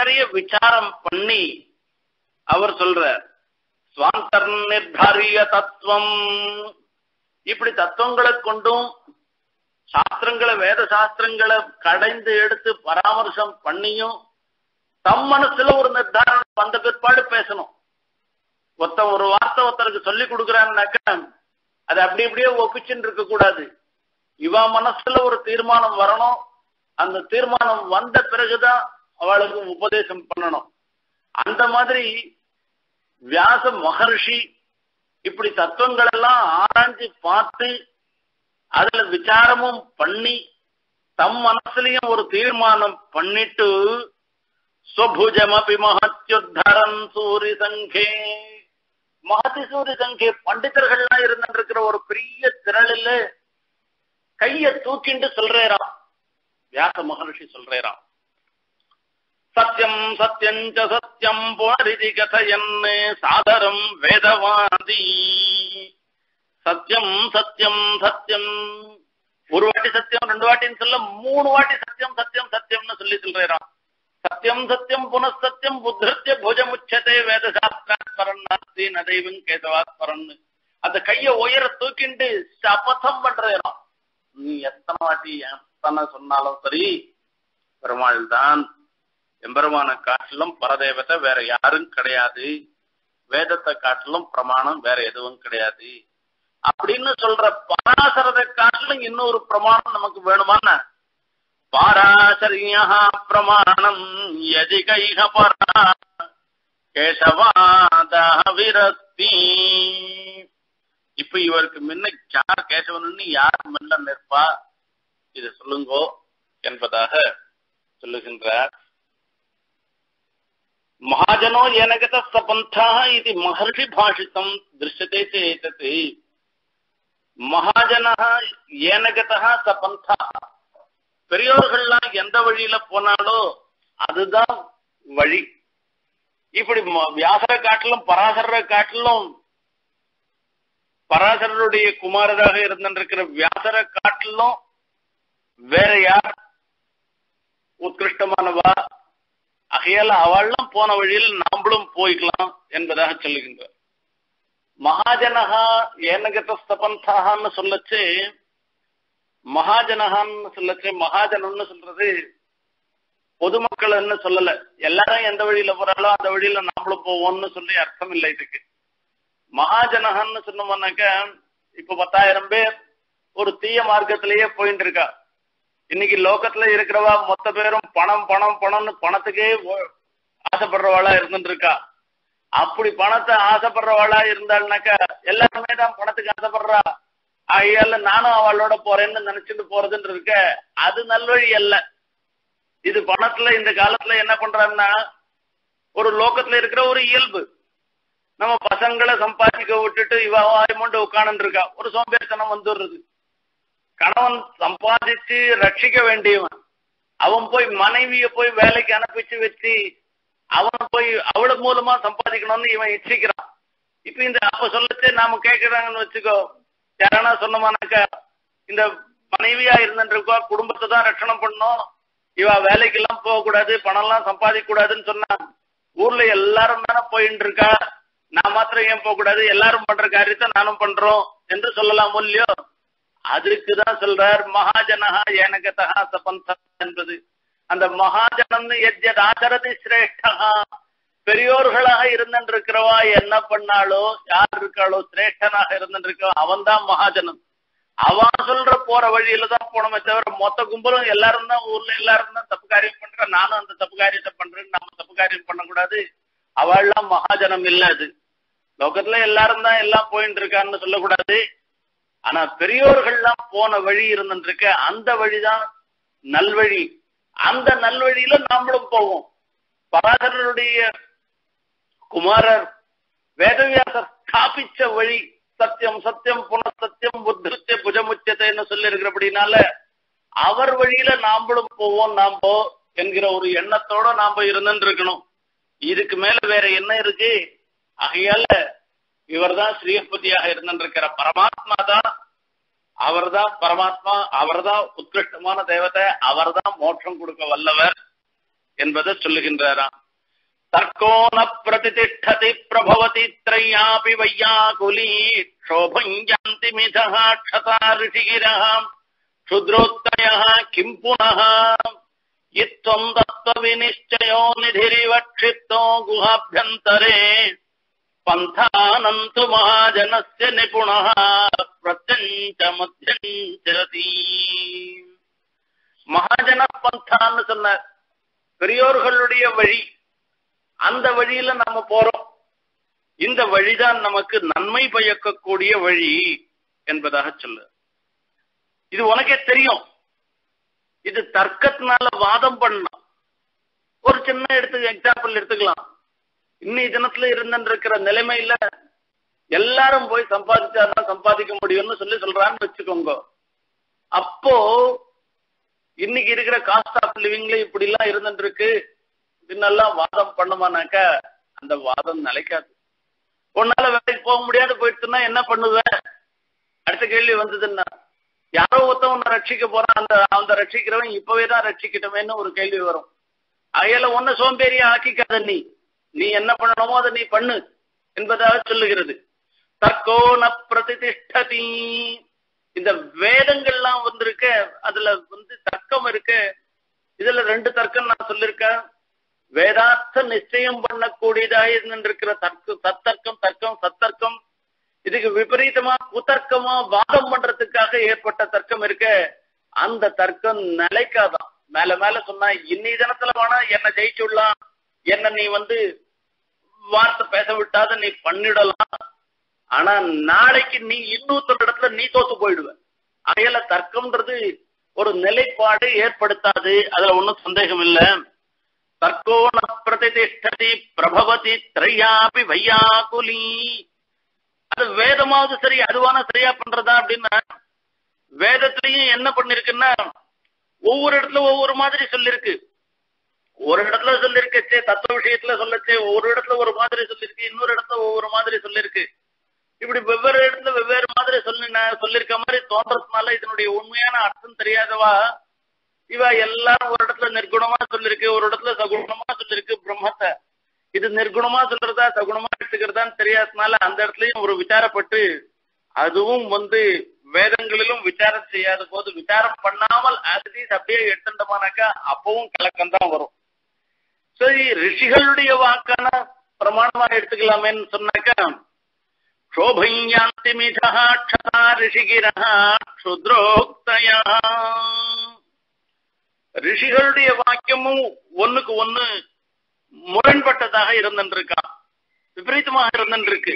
நிறைய விசாரம் பண்ணி அவர் சொல்ற சுவாந்தர் நிர்தாரிய தத்துவம். இப்படி தத்துவங்களை கொண்டும் சாஸ்திரங்களை வேத சாஸ்திரங்களை கடைந்து எடுத்து பராமர்சம் பண்ணியும் தம் மனசுல ஒரு நிர்தாரணம் வந்த பிற்பாடு பேசணும். ஒரு வார்த்தை ஒருத்தருக்கு சொல்லி கொடுக்குறான்னாக்க அது அப்படி இப்படியே ஒப்பிச்சுன்னு இருக்க கூடாது. இவ மனசுல ஒரு தீர்மானம் வரணும். அந்த தீர்மானம் வந்த பிறகுதான் அவளுக்கு உபதேசம் பண்ணணும். அந்த மாதிரி வியாச மகர்ஷி இப்படி தத்துவங்கள் எல்லாம் ஆராய்ஞ்சு பார்த்து அதுல விசாரமும் பண்ணி தம் மனசுலயும் ஒரு தீர்மானம் பண்ணிட்டு ஸ்வபுஜமபி மஹத்யுத்தரன் சூரி சங்கே. மகதி சூரி சங்கே பண்டிதர்கள்லாம் இருந்திருக்கிற ஒரு பெரிய திரளில கைய தூக்கிண்டு சொல்றேராம் வியாச மகர்ஷி சொல்றேராம். சத்யம் சத்யஞ்ச சத்யம் புனரிதி கதயன்னே சாதரம் வேதவாதி. சத்யம் சத்யம் சத்யம், 1 வாட்டி சத்தியம், 2 வாட்டின்னு சொல்ல 3 வாட்டி சத்தியம் சத்தியம் சத்தியம்னு சொல்லி சொல்றேராம். சத்தியம் சத்தியம் புனசத்தியம் புத்திருத்திய புஜமுச்சதே வேத சாஸ்திராத் பரன் நாஸ்தி நதைவன் கேசவாத் பரன். அந்த கைய உயர தூக்கிண்டு சபதம் பண்றேனா நீ எத்தனை வாட்டி எத்தனை சொன்னாலும் சரி பெருமாள் தான், எம்பெருமான காட்டிலும் பரதேவத்தை வேற யாரும் கிடையாது, வேதத்தை காட்டிலும் பிரமாணம் வேற எதுவும் கிடையாது அப்படின்னு சொல்ற பராசரத்தை காட்டிலும் இன்னொரு பிரமாணம் நமக்கு வேணுமான பாராசரியா பிரமாணம் யதி கைஹ பரா கேசவாத விரஸ்தி. இப்ப இவருக்கு முன்ன யார் கேசவன் யார் முன்ன நிற்பா இத சொல்லுங்கோ என்பதாக சொல்லுகின்றார். மகாஜனோ ஏனகத சபந்தா இது மகர்ஷி பாஷிதம் திருஷ்யதே சேததி. மகாஜன ஏனகதா சபந்தா, பெரியோர்கள்லாம் எந்த வழியில போனாலோ அதுதான் வழி. இப்படி வியாசரை காட்டிலும் பராசரரை காட்டிலும், பராசரருடைய குமாரராக இருந்திருக்கிற வியாசரை காட்டிலும் வேற யார் உத்கிருஷ்டமானவா? ஆகையால அவெல்லாம் போன வழியில் நாம்பளும் போய்க்கலாம் என்பதாக சொல்லுகின்றார். மகாஜனகா ஏனகத்தபந்தான்னு சொல்லச்சு, மகாஜனகான்னு சொல்லச்சு, மகாஜனம்னு சொல்றது பொதுமக்கள்னு சொல்லல. எல்லாரும் எந்த வழியில போறாலோ அந்த வழியில நாமளும் போவோம்னு சொல்லி அர்த்தம் இல்லை இதுக்கு. மகாஜனகான்னு சொன்னோம்னாக்க, இப்ப 10,000 பேர் ஒரு தீய மார்க்கத்திலேயே போயிட்டு இருக்கா. இன்னைக்கு லோகத்துல இருக்கிறவா மொத்த பேரும் பணம் பணம் பணம்னு பணத்துக்கே ஆசைப்படுறவாளா இருந்துட்டு இருக்கா. அப்படி பணத்தை ஆசைப்படுறவாளா இருந்தாள்னாக்கா எல்லாருமே தான் பணத்துக்கு ஆசைப்படுறா. ஆகையால நானும் அவளோட போறேன்னு நினைச்சிட்டு போறதுன்னு இருக்க, அது நல்வழி அல்ல. இது பணத்துல இந்த காலத்துல என்ன பண்றாருன்னா, ஒரு லோகத்துல இருக்கிற ஒரு இயல்பு. நம்ம பசங்களை சம்பாதிக்க விட்டுட்டு இவாயமோண்டு உட்காந்துட்டு இருக்கா, ஒரு சோம்பேறித்தனம் வந்துடுறது. கணவன் சம்பாதிச்சு ரட்சிக்க வேண்டியவன், அவன் போய் மனைவிய போய் வேலைக்கு அனுப்பிச்சு வச்சு அவன் போய் அவள மூலமா சம்பாதிக்கணும்னு இவன் இச்சிக்கிறான். இப்ப இந்த அப்ப சொல்லச்சே நாம கேட்கிறாங்கன்னு வச்சுக்கோ, யாரானா சொன்னமானாக்கா, இந்த மனைவியா இருந்துருக்கோ குடும்பத்தை தான் ரட்சணம் பண்ணணும், இவ வேலைக்கு எல்லாம் போக கூடாது, பணம் எல்லாம் சம்பாதிக்க கூடாதுன்னு சொன்னா, ஊர்ல எல்லாரும் தானே போயிட்டு இருக்கா, நான் மாத்திரம் ஏன் போக கூடாது, எல்லாரும் பண்ற காரியத்தை நானும் பண்றோம் என்று சொல்லலாம் இல்லையோ? அதுக்குதான் சொல்றார் மகாஜனஹா ஏனகதஹா சபந்தா என்பது. அந்த மகாஜனம் எத்யத் ஆசரதி சிரேஷ்டஹா, பெரியோர்களாக இருந்திருக்கிறவா என்ன பண்ணாலோ, யார் இருக்காளோ, சிரேஷ்டனாக இருந்திருக்கோ அவன் தான் மகாஜனம். அவன் சொல்ற போற வழியில தான் போனோமே தவிர, மொத்த கும்பலும் எல்லாரும் தான் ஊர்ல எல்லாரும் தான் தப்பு காரியம் பண்ற, நானும் அந்த தப்பு காரியத்தை பண்றேன்னு நம்ம தப்பு காரியம் பண்ணக்கூடாது. அவள்லாம் மகாஜனம் இல்ல. அது லோகத்துல எல்லாரும் தான் எல்லாம் போயிட்டு இருக்கான்னு சொல்லக்கூடாது. ஆனா பெரியோர்கள்லாம் போன வழி இருந்துருக்க, அந்த வழிதான் நல்வழி. அந்த நல்வழியில நாமளும் போவோம். பராசரருடைய குமாரர் வேதவியாசர் ஸ்தாபிச்ச வழி சத்தியம் சத்தியம் புனசத்தியம் உத்தரிச்ச புஜமுச்சத்தைன்னு சொல்லி இருக்கிறபடினால, அவர் வழியில நாமளும் போவோம் நாம்போ என்கிற ஒரு எண்ணத்தோட நாம இருந்துருக்கணும். இதுக்கு மேல வேற என்ன இருக்கு? ஆகையால இவர்தான் ஸ்ரீஹபதியாக இருந்திருக்கிற பரமாத்மா தான், அவர் தான் பரமாத்மா, அவர் தான் உத்கிருஷ்டமான தெய்வத்தை, அவர் தான் மோட்சம் கொடுக்க வல்லவர் என்பதை சொல்லுகின்றாராம். தர்க்கோண பிரதிதிஷ்டதி பிரபவதி த்ரயாபி வையாகுலீ ஷோபஞ்சந்தி மிதஹா க்ஷதா ரிஷிகிராம் ஷுத்ரோத்தயஹ கிம் புனஹ யத்வம் தத்வ விநிஷ்டயோ நிதிரிவ க்ஷிப்தோ குஹாப்யந்தரே பந்தானந்து மகாஜனஸ்ய நிபுணஹ பிரத்யஞ்ச மத்யஞ்சதி. மகாஜன பந்தான்னு சொன்னார், பெரியோர்களுடைய வழி. அந்த வழியில நம்ம போறோம், இந்த வழிதான் நமக்கு நன்மை பயக்கக்கூடிய வழி என்பதாக சொல்லு. இது உனக்கே தெரியும். இது தர்க்கத்தினால வாதம் பண்ணலாம். ஒரு சின்ன எக்ஸாம்பிள் எடுத்துக்கலாம். இன்னைய தினத்துல இருந்திருக்கிற நிலைமையில எல்லாரும் போய் சம்பாதிச்சாதான் சம்பாதிக்க முடியும்னு சொல்லி சொல்றான்னு வச்சுக்கோங்க. அப்போ இன்னைக்கு இருக்கிற காஸ்ட் ஆஃப் லிவிங்ல இப்படி எல்லாம் இருந்துருக்கு, இதெல்லாம் வாதம் பண்ணுமானாக்க அந்த வாதம் நிலைக்காது. உன்னால வேலைக்கு போக முடியாது போயிடுச்சுன்னா என்ன பண்ணுவ? அடுத்த கேள்வி வந்ததுன்னா, யாரோ ஒருத்தவன் ரட்சிக்க போறான், அந்த ரட்சிக்கிறவன் இப்பவேதான் ரட்சிக்கிட்டோமேன்னு ஒரு கேள்வி வரும். அயல ஒன்ன சோம்பேறியா ஆக்கிக்காத, நீ என்ன பண்ணணுமோ அதை நீ பண்ணு என்பதாக சொல்லுகிறது. தர்க்கோண பிரதிதிஷ்டதி, இந்த வேதங்கள்லாம் வந்திருக்க, அதுல வந்து தர்க்கம் இருக்கு. இதுல 2 தர்க்கம் நான் சொல்லிருக்கேன். வேதார்த்த நிச்சயம் பண்ணக்கூடியதாக இருந்திருக்கிற தத்தர்க்கம், தர்க்கம் சத்தர்க்கம். இதுக்கு விபரீதமா குதர்க்கமா வாதம் பண்றதுக்காக ஏற்பட்ட தர்க்கம் இருக்க, அந்த தர்க்கம் நிலைக்காதான். மேல மேல சொன்னா இன்னி தினத்துல வேணா என்னை ஜெயிச்சுடலாம், என்ன நீ வந்து வார்த்தை பேச விட்டாத நீ பண்ணிடலாம், ஆனா நாளைக்கு நீ இன்னொருத்தர் இடத்துல நீ தோத்து போயிடுவ. அவையில தர்க்கம்ன்றது ஒரு நிலைப்பாடு ஏற்படுத்தாது. அதுல ஒன்னும் சந்தேகம் இல்ல. தர்க்கோண பிரதிஷ்டதி பிரபவதி திரையாபி வையாகுலி. அது வேதமாவது சரி, அதுவான சரியா பண்றதா அப்படின்னா, வேதத்திலையும் என்ன பண்ணிருக்குன்னா ஒவ்வொரு இடத்துல ஒவ்வொரு மாதிரி சொல்லிருக்கு. ஒரு இடத்துல சொல்லிருக்கச்சே தத்துவ விஷயத்துல சொல்லச்சே, ஒரு இடத்துல ஒரு மாதிரி சொல்லிருக்கு, இன்னொரு இடத்துல ஒவ்வொரு மாதிரி சொல்லிருக்கு. இப்படி வெவ்வேறு இடத்துல வெவ்வேறு மாதிரி சொல்லிருக்க மாதிரி தோன்றதுனால இதனுடைய உண்மையான அர்த்தம் தெரியாதவா இவ எல்லாரும் ஒரு இடத்துல நிர்குணமா சொல்லிருக்கு, ஒரு இடத்துல சகுணமா சொல்லிருக்கு பிரம்மத்தை. இது நிர்குணமா சொல்றதா சகுணமா எடுத்துக்கிறதான்னு தெரியாததுனால அந்த இடத்துலயும் ஒரு விசாரப்பட்டு, அதுவும் வேதங்களிலும் விசாரம் செய்யாத போது, விசாரம் பண்ணாமல் ஆசிரியர் அப்படியே எடுத்துட்டோமானாக்கா அப்பவும் கலக்கம்தான் வரும். சரி, ரிஷிகளுடைய வாக்கான பிரமாணமா எடுத்துக்கலாமேன்னு சொன்னாக்கா, சோபையாந்தி மிதஹா க்ஷதா ரிஷிகிரஹா க்ஷுத்ரோக்தயா. ரிஷிகளுடைய வாக்கியமும் ஒண்ணுக்கு ஒண்ணு முரண்பட்டதாக இருந்துருக்கா, விபரீதமாக இருந்துருக்கு.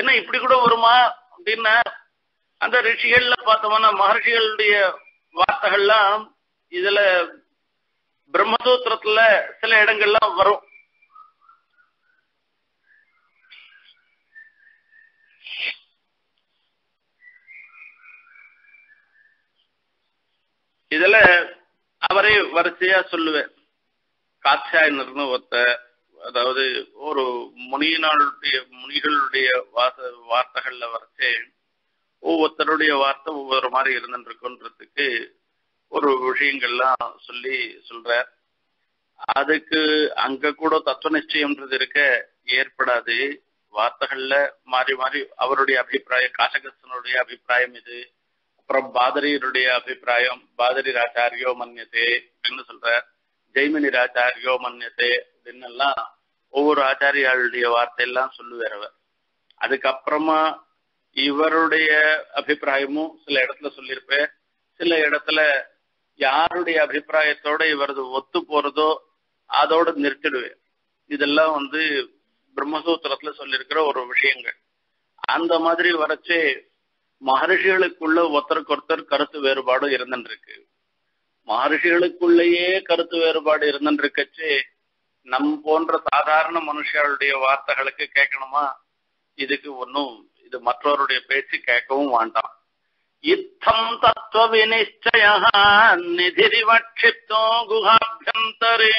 என்ன இப்படி கூட வருமா அப்படின்னா, அந்த ரிஷிகள்ல பார்த்தோம்னா மகர்ஷிகளுடைய வார்த்தைகள்லாம் இதுல பிரம்மசூத்திரத்துல சில இடங்கள்லாம் வரும். இதுல அவரே வரிசையா சொல்லுவேன். காத்யாயனர்னு ஒருத்தர், அதாவது ஒரு முனிகளுடைய வார்த்தைகள்ல வரிசை ஒவ்வொருத்தருடைய வார்த்தை ஒவ்வொரு மாதிரி இருந்துருக்குன்றதுக்கு ஒரு விஷயங்கள்லாம் சொல்லி சொல்ற. அதுக்கு அங்க கூட தத்துவ நிச்சயம்ன்றது இருக்க ஏற்படாது. வார்த்தைகள்ல மாறி மாறி அவருடைய அபிப்பிராயம், காசகஸ்தனுடைய அபிப்பிராயம் இது, அப்புறம் பாதரியருடைய அபிப்பிராயம், பாதரிராச்சாரியோ மன்யதே அப்படின்னு சொல்ற, ஜெய்மினி ராச்சாரியோ மன்யதே அப்படின்னு எல்லாம் ஒவ்வொரு ஆச்சாரியாளுடைய வார்த்தையெல்லாம் சொல்லுவேறவர். அதுக்கப்புறமா இவருடைய அபிப்பிராயமும் சில இடத்துல சொல்லியிருப்பேன். சில இடத்துல யாருடைய அபிப்பிராயத்தோட இவரது ஒத்து போறதோ அதோட நிறுத்திடுவேன். இதெல்லாம் பிரம்மசூத்திரத்துல சொல்லியிருக்கிற ஒரு விஷயங்கள். அந்த மாதிரி வரைச்சே மகரிஷிகளுக்குள்ள ஒருத்தருக்கு ஒருத்தர் கருத்து வேறுபாடு இருந்துருக்கு. மகரிஷிகளுக்குள்ளேயே கருத்து வேறுபாடு இருந்துருக்கச்சு நம் போன்ற சாதாரண மனுஷர்களுடைய வார்த்தைகளுக்கு கேட்கணுமா? இதுக்கு ஒன்னும் இது மற்றவருடைய பேச்சு கேட்கவும் வேண்டாம். இத்தம் தத்துவ விநிச்சய நிதிரிவட்சிப்தோ குஹாபியந்தரே.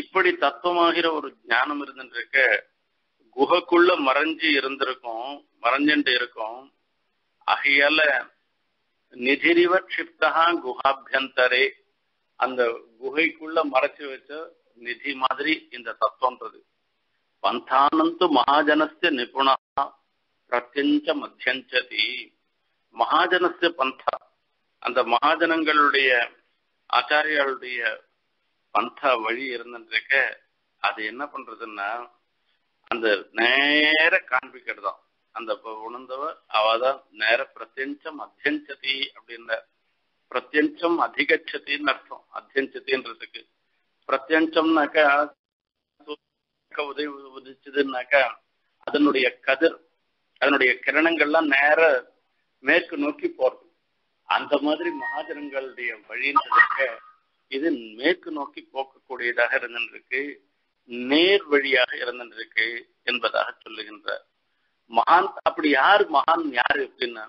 இப்படி தத்துவமாகிற ஒரு ஞானம் இருந்துருக்க குகைக்குள்ள மறைஞ்சுட்டு இருக்கும். ஆகையால நிதிரிவட்சிப்தா குஹாபியந்தரே, அந்த குகைக்குள்ள மறைச்சு வச்ச நிதி மாதிரி இந்த தத்துவம்ன்றது. பந்தானந்து மகாஜனஸ்ய நிபுணா பிரத்யஞ்ச மத்தியஞ்சதி. மகாஜனஸ்ய பந்தா, அந்த மகாஜனங்களுடைய ஆச்சாரியாளுடைய பந்தா வழி இருந்துருக்க அது என்ன பண்றதுன்னா அந்த நேர காண்பிக்கிறது தான். அந்த உணர்ந்தவ அவதான் நேர பிரத்யஞ்சம் அத்தியஞ்சதி அப்படின்ற. பிரத்யஞ்சம் அதிகச்சதின்னு அர்த்தம் அத்தியஞ்சதின்றதுக்கு. பிரத்யஞ்சம்னாக்கா உதவி உதிச்சதுன்னாக்கா அதனுடைய கதிர், அதனுடைய கிரணங்கள்லாம் நேர மேற்கு நோக்கி போறது. அந்த மாதிரி மகாஜனங்களுடைய வழின்றதுக்க இது மேற்கு நோக்கி போக்கக்கூடியதாக இருந்துருக்கு, நேர் வழியாக இருந்துருக்கு என்பதாக சொல்லுகின்ற மகான். அப்படி யார் மகான்? யாரு எப்படின்னா,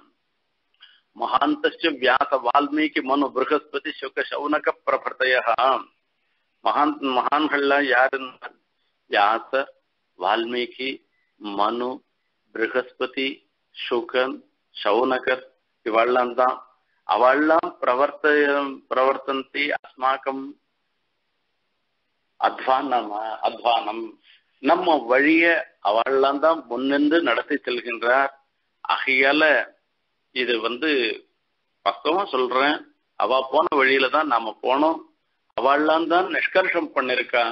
மகாந்தஸ்ய வியாச வால்மீகி மனு ப்ரகஸ்பதி சுக சௌனக பிரபர்த்தையா. மகான்கள்லாம் யாருன்னா வியாச, வால்மீகி, மனு, ப்ரகஸ்பதி, சுகன், சௌனகர் இவெல்லாம் தான். அவெல்லாம் பிரவர்த்தந்தி அஸ்மாக்கம் அத்வானம். நம்ம வழிய அவெல்லாம் தான் முன்னின்று நடத்தி செல்கின்றார். ஆகையால இது பக்கமா சொல்றேன், அவ போன வழியில தான் நாம போனோம். அவெல்லாம் தான் நிஷ்கர்ஷம் பண்ணிருக்கா.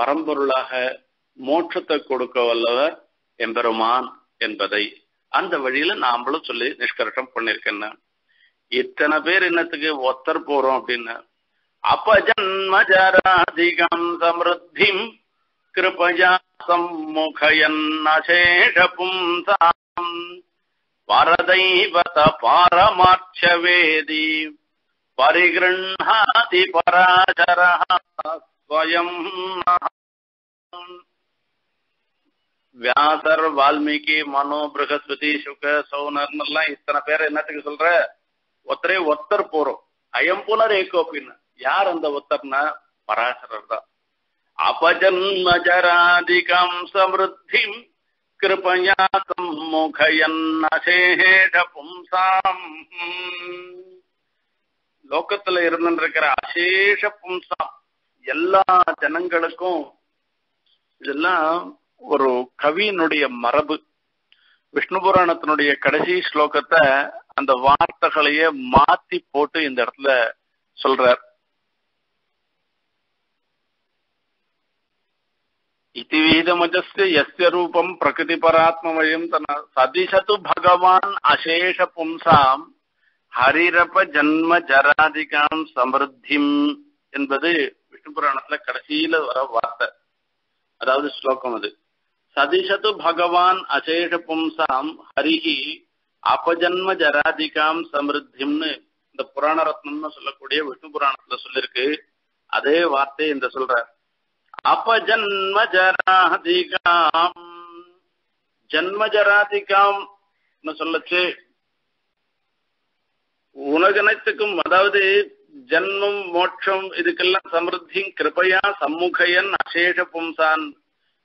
பரம்பொருளாக மோட்சத்தை கொடுக்க வல்லவர் எம்பெருமான் என்பதை அந்த வழியில நாமளும் சொல்லி நிஷ்கர்ஷம் பண்ணிருக்கேன். இத்தனை பேர் என்னத்துக்கு ஒத்தர் போறோம் அப்படின்னு. அபஜன்மஜராதிகம் Samriddhi கிருபயா சம்முகயன் அசேஷ பும்சாம் Paradevata Paramarcha Vedi Parigranhati Parajaraha Swayam Vyasar Valmiki Mano Brihaspati Shuka Saunar Nalla Istana Pere Nattu Solra Otre Ottar Poro Ayampunar Ekopina Yar and the Ottarna Parasarada Apajanma Jaradikam Samruddhim Kripayatam Mokhayan Asheheda Pumsam Lokatala Irnandrakara Ashesha Pumsam Yella Janangalakum Yella Uru Kavi Nudia Marabu Vishnupuranathnudia Kadasi Slokata and the Vartakalaya Mati Potu in the Soldier. Itivida Majasti, Yastarupam, Prakati Paratma Vayamtana, Sadishatu Bhagavan, Ashesha Pumsam, Harirapa Janma Jaradikam, Samruddhim, in Badi, Vishnupuranatla Karasila or Vata. Around the Slokamadi. Sadishatu Bhagavan, Ashesha Pumsam, Harihi, Apajanma Jaradikam, Samruddhim, the Purana Ratnana Sulakudia, Vishnupuranatla Sulirke, Ade Vate in the Sulra. Apajanma Jaradikam Janma Jaradikam Nasalache Unaganatakum Madavade Janmum Mochum Idikala Samruddhin Kripaya Samukhayan Ashesha Pumsan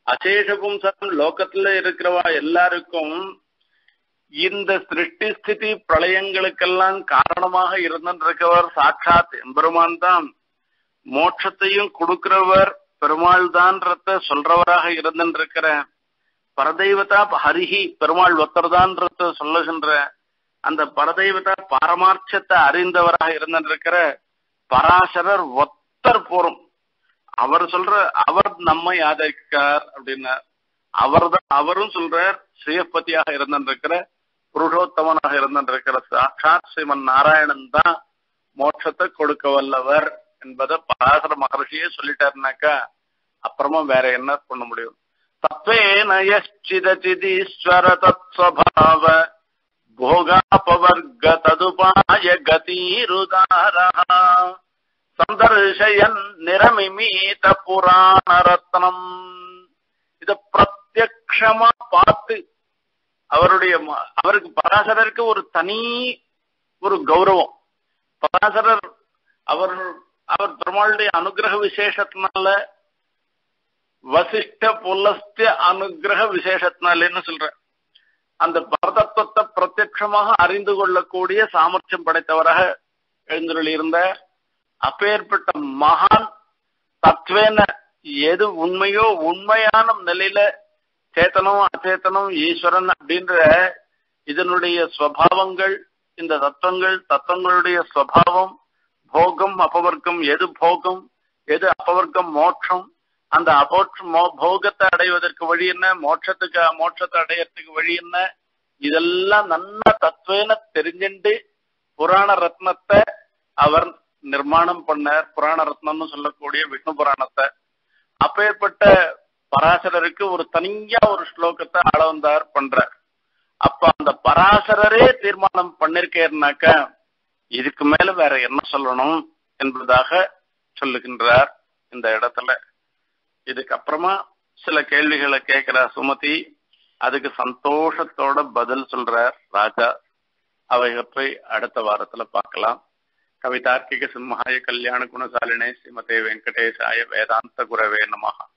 Ashesha Pumsan Lokatla Irikrava Yellarikum in the Sritisthiti Pralayangalakalan Karanamaha Irnan Recover Sakshat Embramandam Mochatayun Kudukraver Permal Dan Rata Solravara Iradan Rekara Paradevata Harihi Permal Vatardan Rata Solachandra and the Paradevata Paramarchata Arindavara Iradan Rekara Parasharar Vatar Purum Our Soldra Avar Namaya Dekar Dinner Avar the Avarun Soldra Sri Patia Iradan Rekara Pruto Tamana Iradan Rekara Sakshat Siman Narayan and the Mochata Kodukavalavar and by the Parasar Maharishi Solitar Naka, Aprama Varena Punamudu. Tapena Yaschidati Swaratat Sabhava Bhoga Pavargatadupa Yagati Rudaraha Sandarshayan Niramimi Tapurana Ratanam is a Pratyakshama Pati Avariam Avar Parasarka or Tani Uru Gauro Parasar our Our Dramaldi Anugraha Visheshatnala Vasishta Pulastya Anugraha Visheshatna Lena Silra and the Bharatata Pratyakshamaha Arindu Lakodia Samarcham Padetavaraha Endruliranda Apair Pata Mahan Tatvena Yedu Unmayo Unmayanam Nalila Chetanam Achetanam Yeshwaran Abdinra Idanudia Swabhavangal in the Tatangal Tatangaludia Swabhavam Bhogam, Apavarkam, Yedu Bhogam, Yedu Apavarkam, Motram, and the Apotram, Bhogata, whether Kavadina, Motrataka, Motrata, Kavadina, Idella, Nana, Tatwena, Terigende, Purana Ratnata, our Nirmanam Paner, Purana Ratnam Sulakodia, Vishnu Puranata, Apair Pata, Parasaraka, or Taniya, or Slokata, Adandar Pandra, upon the Parasarare, Nirmanam Panderker Naka. இதுக்கு மேல வேற என்ன சொல்லணும் என்பதாக சொல்லுகின்றார் இந்த இடத்துல இதுக்கு அப்புறமா சில கேள்விகளை கேக்குற சுமதி அதுக்கு சந்தோஷத்தோட பதில் சொல்றார் ராஜா அவைகளை அடுத்த வாரத்துல பார்க்கலாம் கவிதார்க்கிக சிம்ஹாய கல்யாண குணசாலினே ஸ்ரீமதே வெங்கடேசாய வேதாந்த குரவே நமஹ